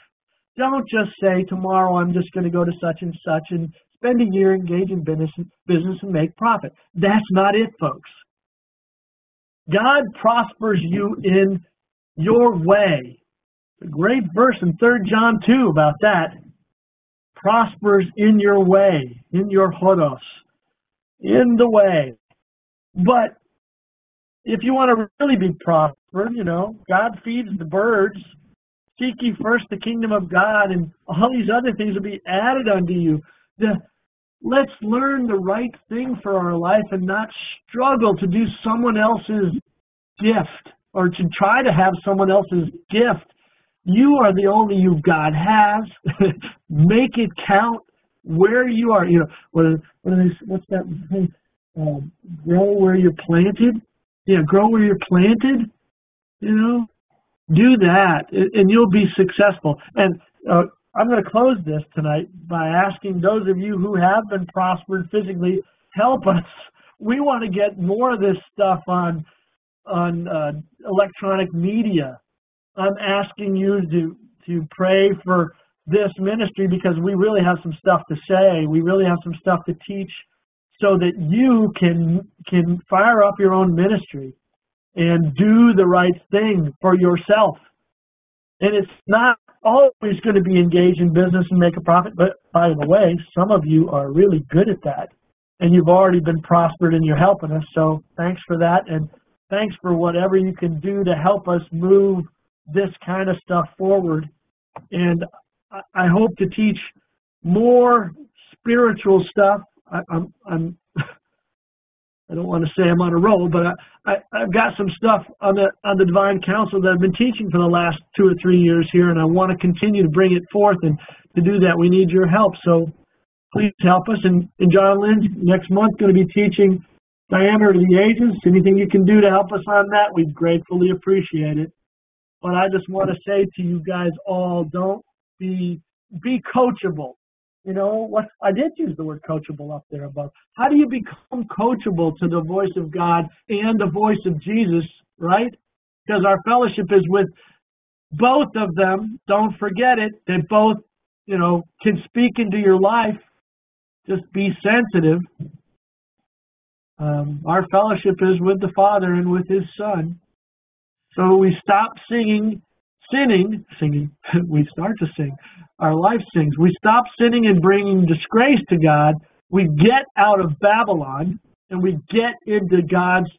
Don't just say, tomorrow I'm just going to go to such and such and spend a year engaged in business and make profit. That's not it, folks. God prospers you in your way. It's a great verse in third John two about that. Prospers in your way, in your hodos. In the way. But if you want to really be prospered, you know, God feeds the birds. Seek ye first the kingdom of God, and all these other things will be added unto you. The, let's learn the right thing for our life and not struggle to do someone else's gift or to try to have someone else's gift. You are the only you God has. Make it count. Where you are, you know, what, what is, what's that thing? Um, grow where you're planted. Yeah, grow where you're planted. You know, do that, and you'll be successful. And uh, I'm going to close this tonight by asking those of you who have been prospered physically, help us. We want to get more of this stuff on on uh, electronic media. I'm asking you to to pray for this ministry, because we really have some stuff to say. We really have some stuff to teach, so that you can can fire up your own ministry and do the right thing for yourself. And it's not always going to be engaged in business and make a profit, but by the way, some of you are really good at that, and you've already been prospered and you're helping us, so thanks for that, and thanks for whatever you can do to help us move this kind of stuff forward. And I hope to teach more spiritual stuff. I, I'm, I'm, I don't want to say I'm on a roll, but I, I, I've got some stuff on the, on the Divine Counsel that I've been teaching for the last two or three years here, and I want to continue to bring it forth, and to do that we need your help, so please help us. And, and John Lynn's next month going to be teaching Diameter of the Ages. Anything you can do to help us on that, we'd gratefully appreciate it. But I just want to say to you guys all, don't Be, be coachable. You know, what I did use the word coachable up there above. How do you become coachable to the voice of God and the voice of Jesus, right? Because our fellowship is with both of them. Don't forget it. They both you know, can speak into your life. Just be sensitive. Um, our fellowship is with the Father and with His Son. So we stop singing, sinning, singing, we start to sing. Our life sings. We stop sinning and bringing disgrace to God. We get out of Babylon and we get into God's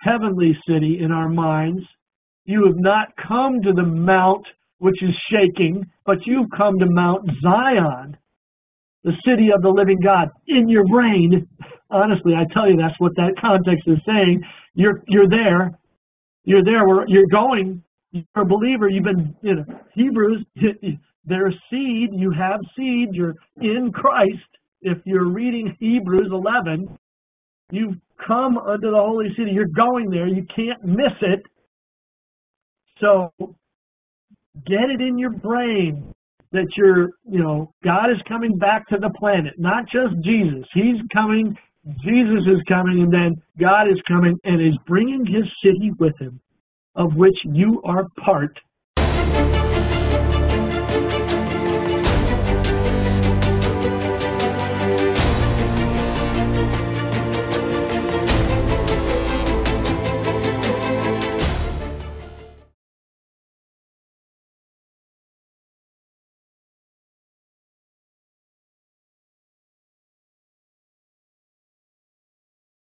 heavenly city in our minds. You have not come to the mount which is shaking, but you've come to Mount Zion, the city of the living God, in your brain. Honestly, I tell you, that's what that context is saying. You're you're there. You're there. Where you're going. You're a believer. You've been, you know, Hebrews, their seed. You have seed. You're in Christ. If you're reading Hebrews eleven, you've come unto the holy city. You're going there. You can't miss it. So get it in your brain that you're, you know, God is coming back to the planet, not just Jesus. He's coming, Jesus is coming, and then God is coming and is bringing His city with Him, of which you are part.